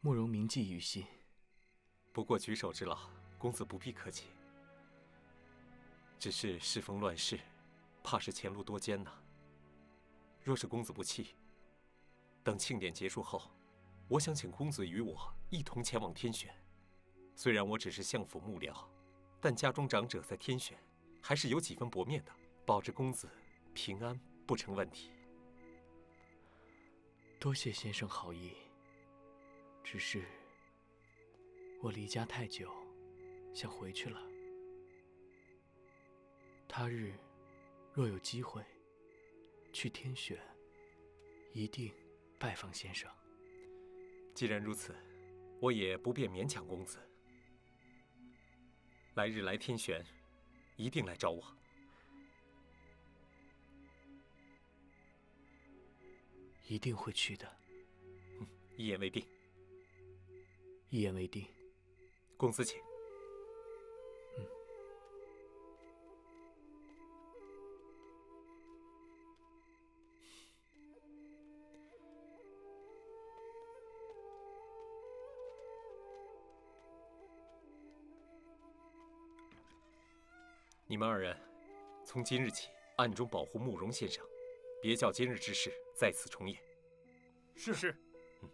慕容铭记于心。不过举手之劳，公子不必客气。只是世风乱世，怕是前路多艰呐。若是公子不弃。 等庆典结束后，我想请公子与我一同前往天选。虽然我只是相府幕僚，但家中长者在天选还是有几分薄面的，保着公子平安不成问题。多谢先生好意，只是我离家太久，想回去了。他日若有机会去天选，一定。 拜访先生。既然如此，我也不便勉强公子。来日来天玄，一定来找我。一定会去的。嗯，一言为定。一言为定。公子请。你们二人从今日起暗中保护慕容先生，别叫今日之事再次重演。是是。嗯。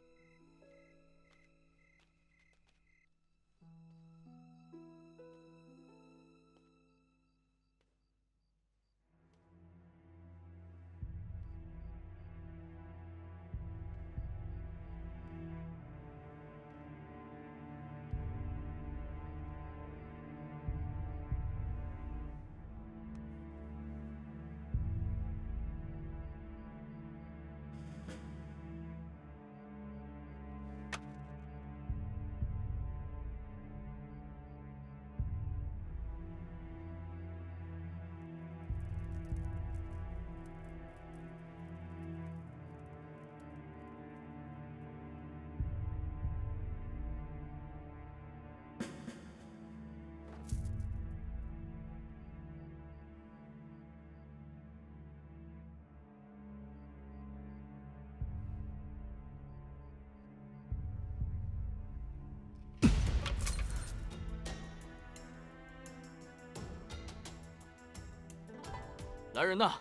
来人呐，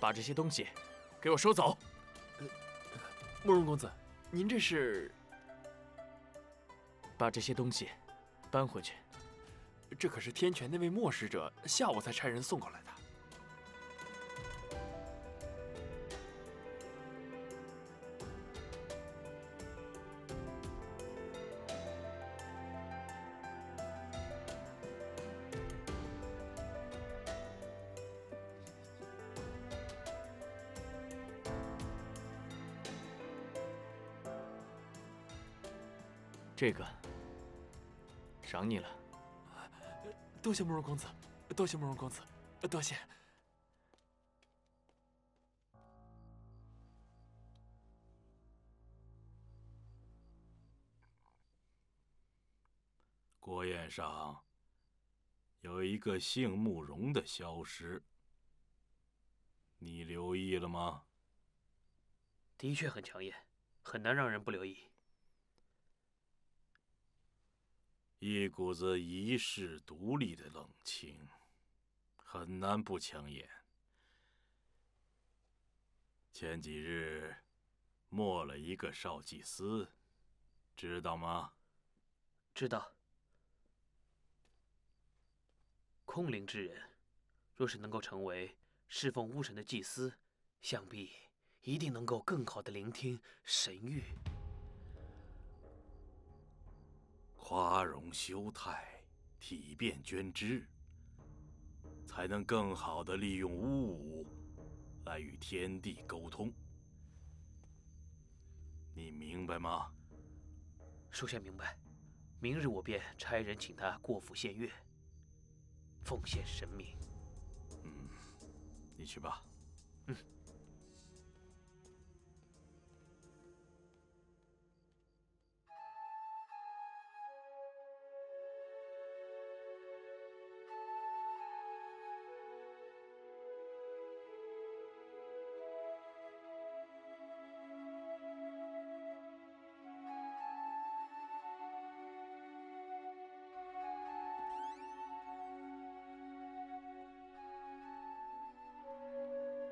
把这些东西给我收走！慕容公子，您这是……把这些东西搬回去。这可是天权那位漠使者下午才差人送过来的。这个赏你了，多谢慕容公子，多谢慕容公子，多谢。国宴上有一个姓慕容的消失，你留意了吗？的确很抢眼，很难让人不留意。 一股子遗世独立的冷清，很难不抢眼。前几日没了一个少祭司，知道吗？知道。空灵之人，若是能够成为侍奉巫神的祭司，想必一定能够更好的聆听神谕。 花容修态，体变捐织，才能更好地利用巫舞来与天地沟通。你明白吗？属下明白。明日我便差人请他过府献乐，奉献神明。嗯，你去吧。嗯。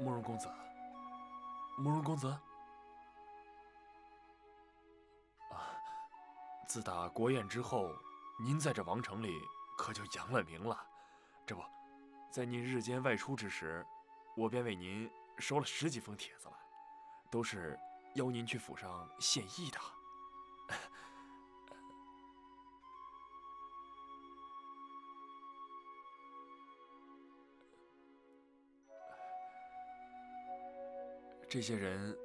慕容公子，慕容公子，啊！自打国宴之后，您在这王城里可就扬了名了。这不，在您日间外出之时，我便为您收了十几封帖子来，都是邀您去府上献艺的。这些人，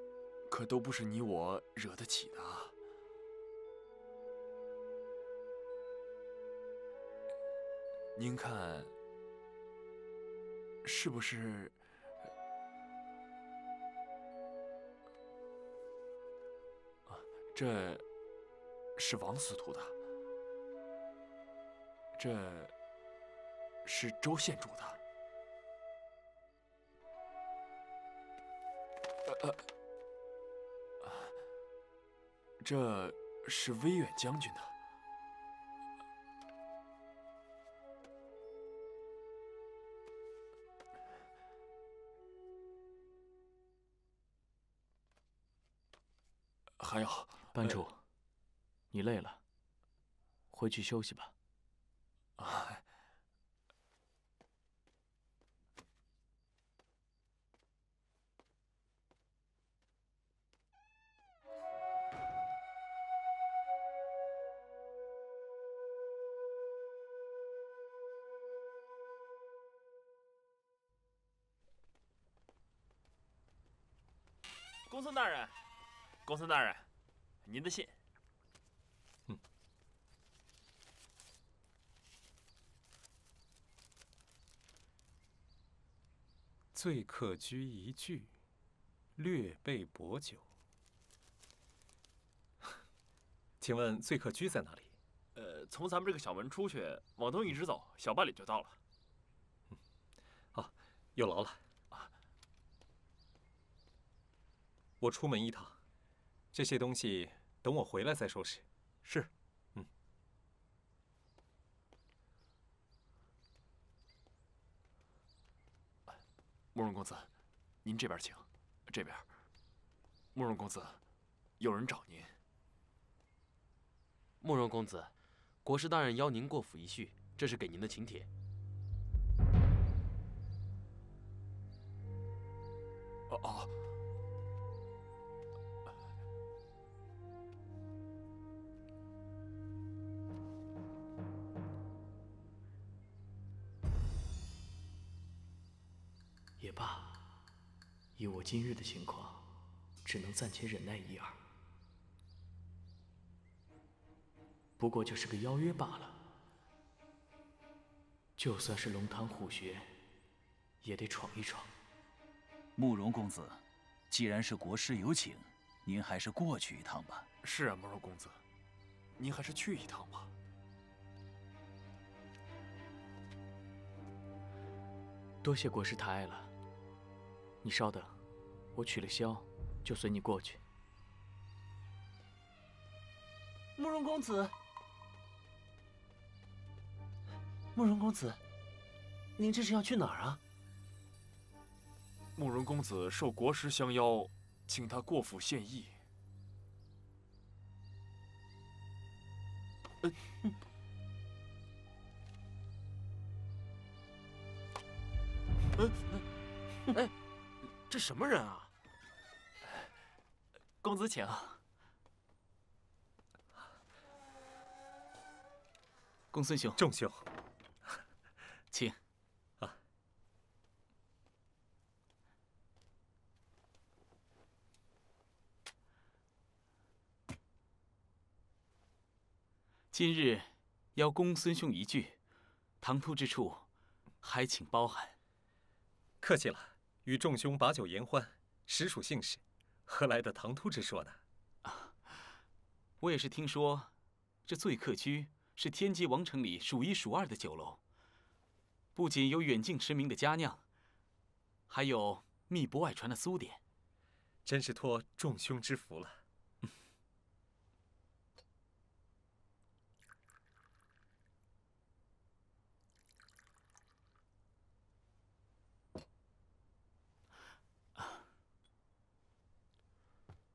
可都不是你我惹得起的啊。您看，是不是？啊，这是王司徒的，这是周县主的。 呃，这是威远将军的。还要。班主，呃、你累了，回去休息吧。啊。 公孙大人，公孙大人，您的信。嗯。醉客居一句，略备薄酒。请问醉客居在哪里？呃，从咱们这个小门出去，往东一直走，小半里就到了。嗯。啊，有劳了。 我出门一趟，这些东西等我回来再收拾。是，嗯。慕容公子，您这边请，这边。慕容公子，有人找您。慕容公子，国师大人邀您过府一叙，这是给您的请帖。哦哦。 也罢，以我今日的情况，只能暂且忍耐一二。不过就是个邀约罢了。就算是龙潭虎穴，也得闯一闯。慕容公子，既然是国师有请，您还是过去一趟吧。是啊，慕容公子，您还是去一趟吧。 多谢国师抬爱了。你稍等，我取了箫，就随你过去。慕容公子，慕容公子，您这是要去哪儿啊？慕容公子受国师相邀，请他过府献艺。呃嗯 嗯，哎，这什么人啊？公子请。公孙兄，仲兄，请。啊。今日邀公孙兄一聚，唐突之处，还请包涵。 客气了，与众兄把酒言欢，实属幸事，何来的唐突之说呢？啊，我也是听说，这醉客居是天机王城里数一数二的酒楼，不仅有远近驰名的佳酿，还有密不外传的苏点，真是托众兄之福了。嗯、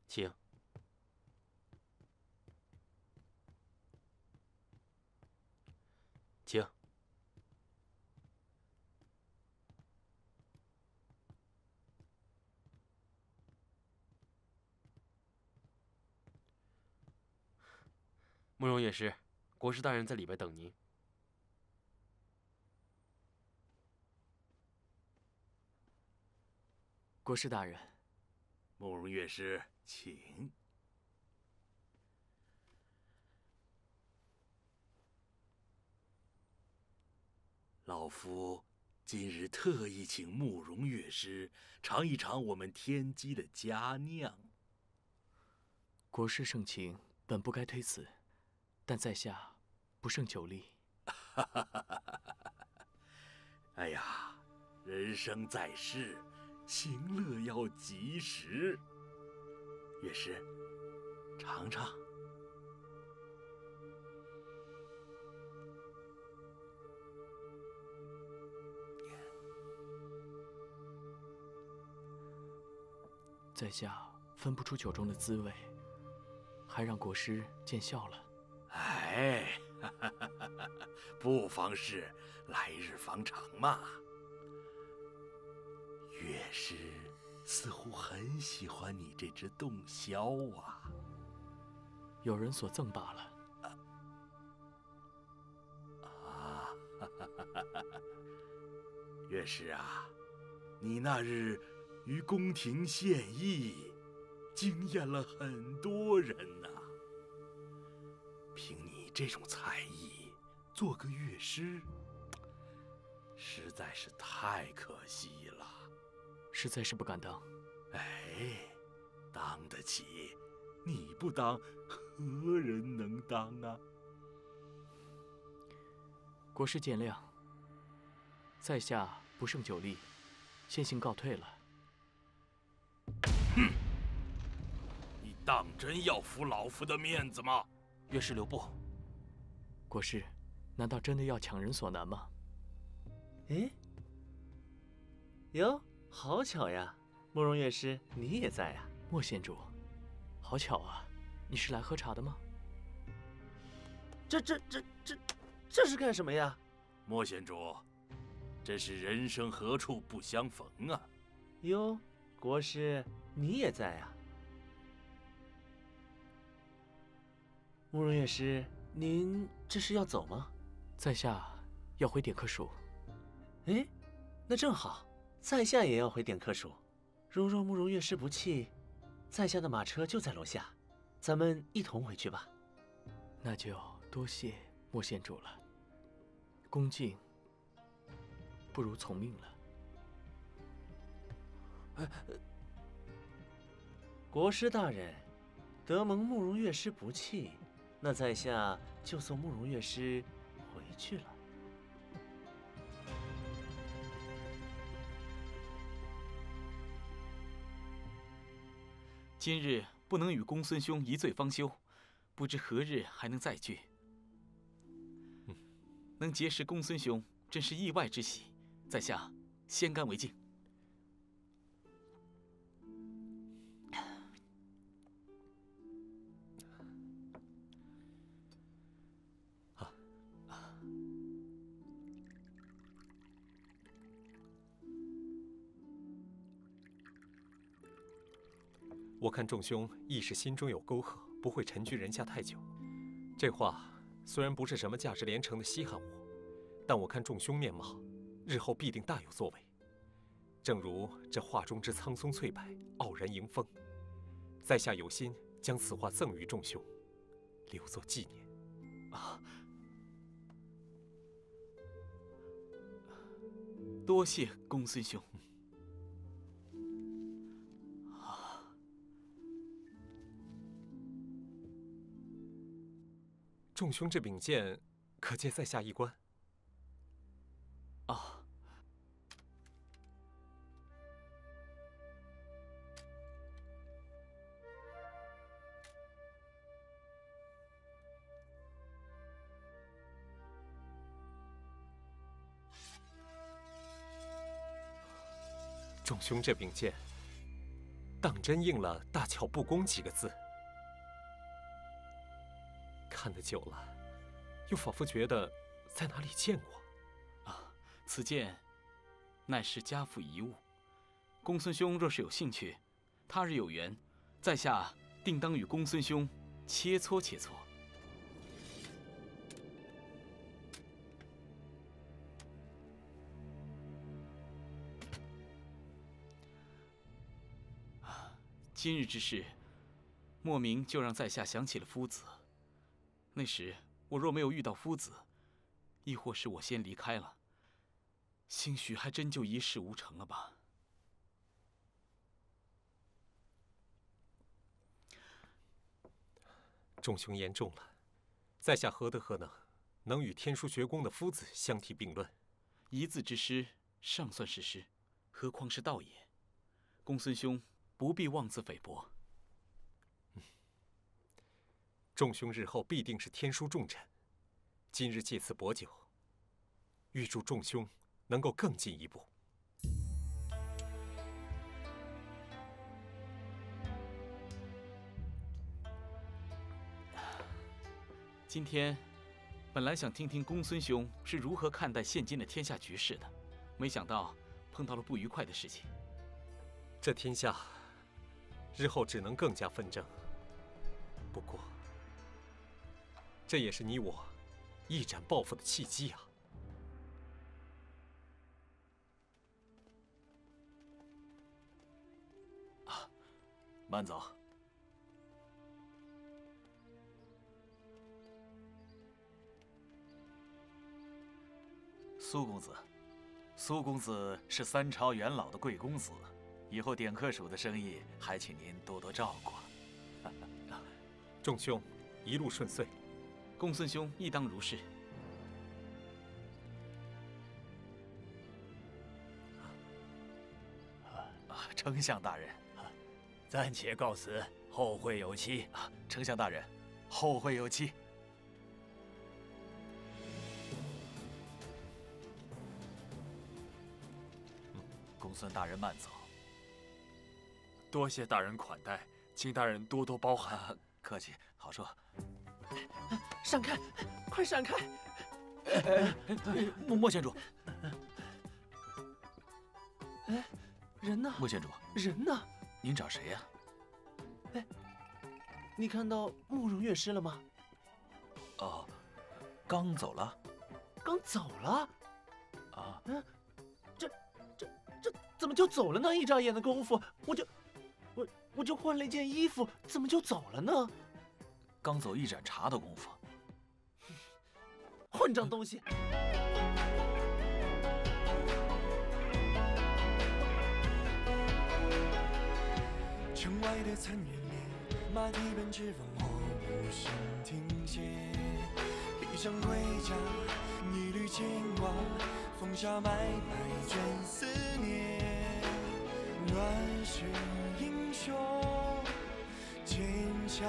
请。请。慕容也是，国师大人在里边等您。国师大人，慕容乐师。 请。老夫今日特意请慕容乐师尝一尝我们天机的佳酿。国师盛情，本不该推辞，但在下不胜酒力。哎呀，人生在世，行乐要及时。 乐师，尝尝。在下分不出酒中的滋味，还让国师见笑了。哎，哈哈哈哈不妨事，来日方长嘛。乐师似乎很喜欢你这只洞箫啊，有人所赠罢了。 乐师啊，你那日于宫廷献艺，惊艳了很多人呐、啊。凭你这种才艺，做个乐师，实在是太可惜了。实在是不敢当。哎，当得起，你不当，何人能当啊？ 国师见谅，在下不胜酒力，先行告退了。哼！你当真要服老夫的面子吗？乐师留步。国师，难道真的要强人所难吗？哎，哟，好巧呀！慕容乐师，你也在呀、啊？莫仙主，好巧啊！你是来喝茶的吗？这这这这。这 这是干什么呀，莫仙主？真是人生何处不相逢啊！哟，国师你也在啊？慕容乐师，您这是要走吗？在下要回点客署。哎，那正好，在下也要回点客署。如若慕容乐师不弃，在下的马车就在楼下，咱们一同回去吧。那就多谢莫仙主了。 恭敬不如从命了。国师大人，得蒙慕容乐师不弃，那在下就送慕容乐师回去了。今日不能与公孙兄一醉方休，不知何日还能再聚。 能结识公孙兄，真是意外之喜，在下先干为敬。啊啊！我看众兄亦是心中有沟壑，不会沉居人下太久。这话 虽然不是什么价值连城的稀罕物，但我看众兄面貌，日后必定大有作为。正如这画中之苍松翠柏，傲然迎风。在下有心将此画赠与众兄，留作纪念。啊！多谢公孙兄。啊！ 众兄这柄剑，可借在下一观。啊！众兄这柄剑，当真应了“大巧不工”几个字。 看得久了，又仿佛觉得在哪里见过。啊，此剑乃是家父遗物，公孙兄若是有兴趣，他日有缘，在下定当与公孙兄切磋切磋。啊，今日之事，莫名就让在下想起了夫子。 那时我若没有遇到夫子，亦或是我先离开了，兴许还真就一事无成了吧。众兄言重了，在下何德何能，能与天书绝宫的夫子相提并论？一字之失，尚算是失，何况是道也？公孙兄不必妄自菲薄。 众兄日后必定是天书重臣，今日借此薄酒，预祝众兄能够更进一步。今天本来想听听公孙兄是如何看待现今的天下局势的，没想到碰到了不愉快的事情。这天下日后只能更加纷争。不过，这也是你我一展抱负的契机啊！ 慢走。苏公子，苏公子是三朝元老的贵公子，以后点客属的生意还请您多多照顾。众兄一路顺遂，公孙兄亦当如是。啊，丞相大人。 暂且告辞，后会有期。啊，丞相大人，后会有期。嗯，公孙大人慢走。多谢大人款待，请大人多多包涵。啊，客气，好说。闪开，快闪开！莫莫县主。哎，人呢？莫县主，人呢？ 您找谁呀？哎，你看到慕容乐师了吗？哦，刚走了。刚走了？啊？嗯，这、这、这怎么就走了呢？一眨眼的功夫，我就、我、我就换了一件衣服，怎么就走了呢？刚走一盏茶的功夫。混账东西！ 城外的残垣裂，马蹄奔驰烽火，无声停歇。闭上盔甲，一缕牵挂，风沙脉脉卷思念。乱世英雄，剑鞘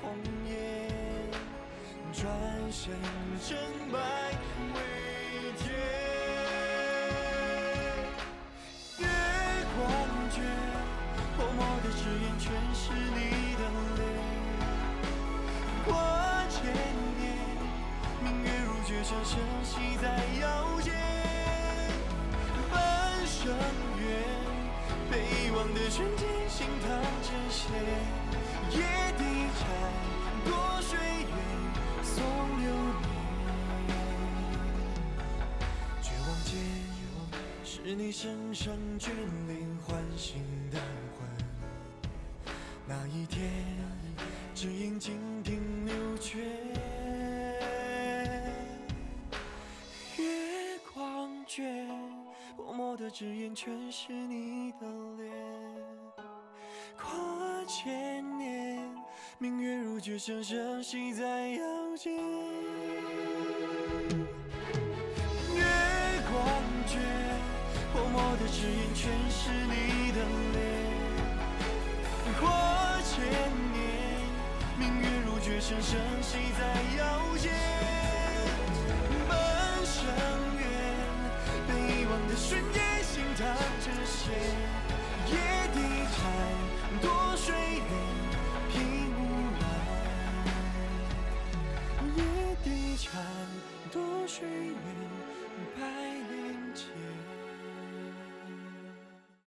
红颜，转身成败为天。月光卷。 泼墨的誓言，全是你的泪。过千年，明月如绝弦，深息在腰间。半生缘，被遗忘的瞬间，心淌着血。夜低柴，多水月，送流年。绝望间，是你身上君临唤醒的。 那一天，只因静听流泉。月光卷，泼墨的纸砚全是你的脸。跨千年，明月如绝弦，深息在腰间。月光卷，泼墨的纸砚全是你的脸。 过千年，明月如绝弦，深息在腰间。半生缘，被遗忘的瞬间，心淌着血。夜低柴，多水月。